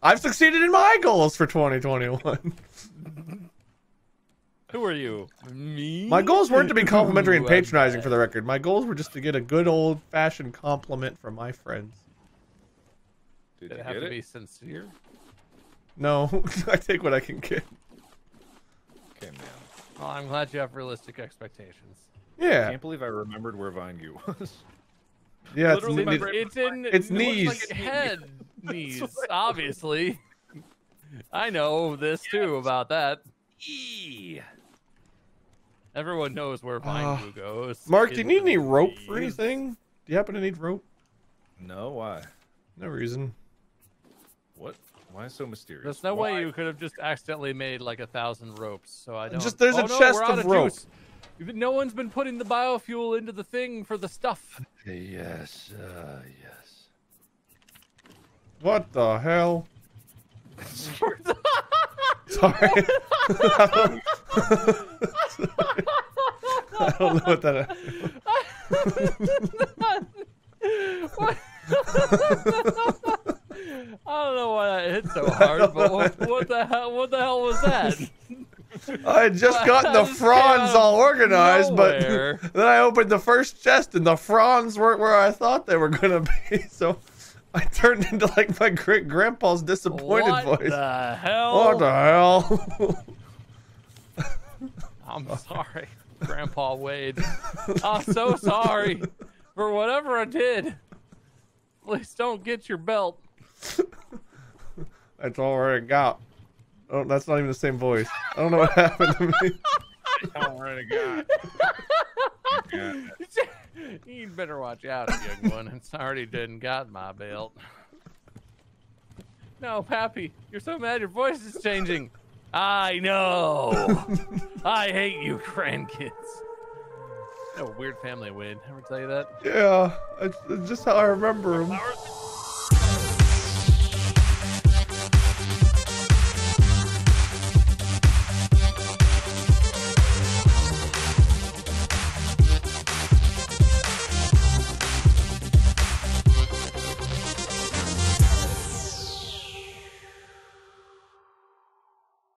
I've succeeded in my goals for twenty twenty-one. Who are you? Me? My goals weren't to be complimentary and patronizing, for the record. My goals were just to get a good old-fashioned compliment from my friends. Did it have to be sincere? No. I take what I can get. Okay, man. Well, I'm glad you have realistic expectations. Yeah. I can't believe I remembered where Vingu was. Yeah, it's, my brain it's was in its it knees. Like head knees, obviously. I know this yes. too about that. E. Everyone knows where Vingu uh, goes. Mark, do you need any rope for anything? Do you happen to need rope? No, why? No reason. What? Why so mysterious? There's no why? way you could have just accidentally made like a thousand ropes. So I don't. Just there's oh, a no, chest of, of rope. Juice. No one's been putting the biofuel into the thing for the stuff. Yes, uh, yes. What the hell? Sorry. Sorry. I, don't... Sorry. I don't know what that is. What? I don't know why that hit so hard, but what, what the hell? What the hell was that? I had just gotten the fronds all organized, nowhere. but then I opened the first chest and the fronds weren't where I thought they were going to be. So I turned into like my great grandpa's disappointed what voice. What the hell? What the hell? I'm sorry, Grandpa Wade. I'm so sorry for whatever I did. Please don't get your belt. That's all I got. Oh, that's not even the same voice. I don't know what happened to me. Oh, my God. Yeah. You better watch out, young one. It's already didn't got my belt. No, Pappy, you're so mad your voice is changing. I know. I hate you, grandkids. What a weird family, Wade. Ever tell you that? Yeah, it's, it's just how I remember them.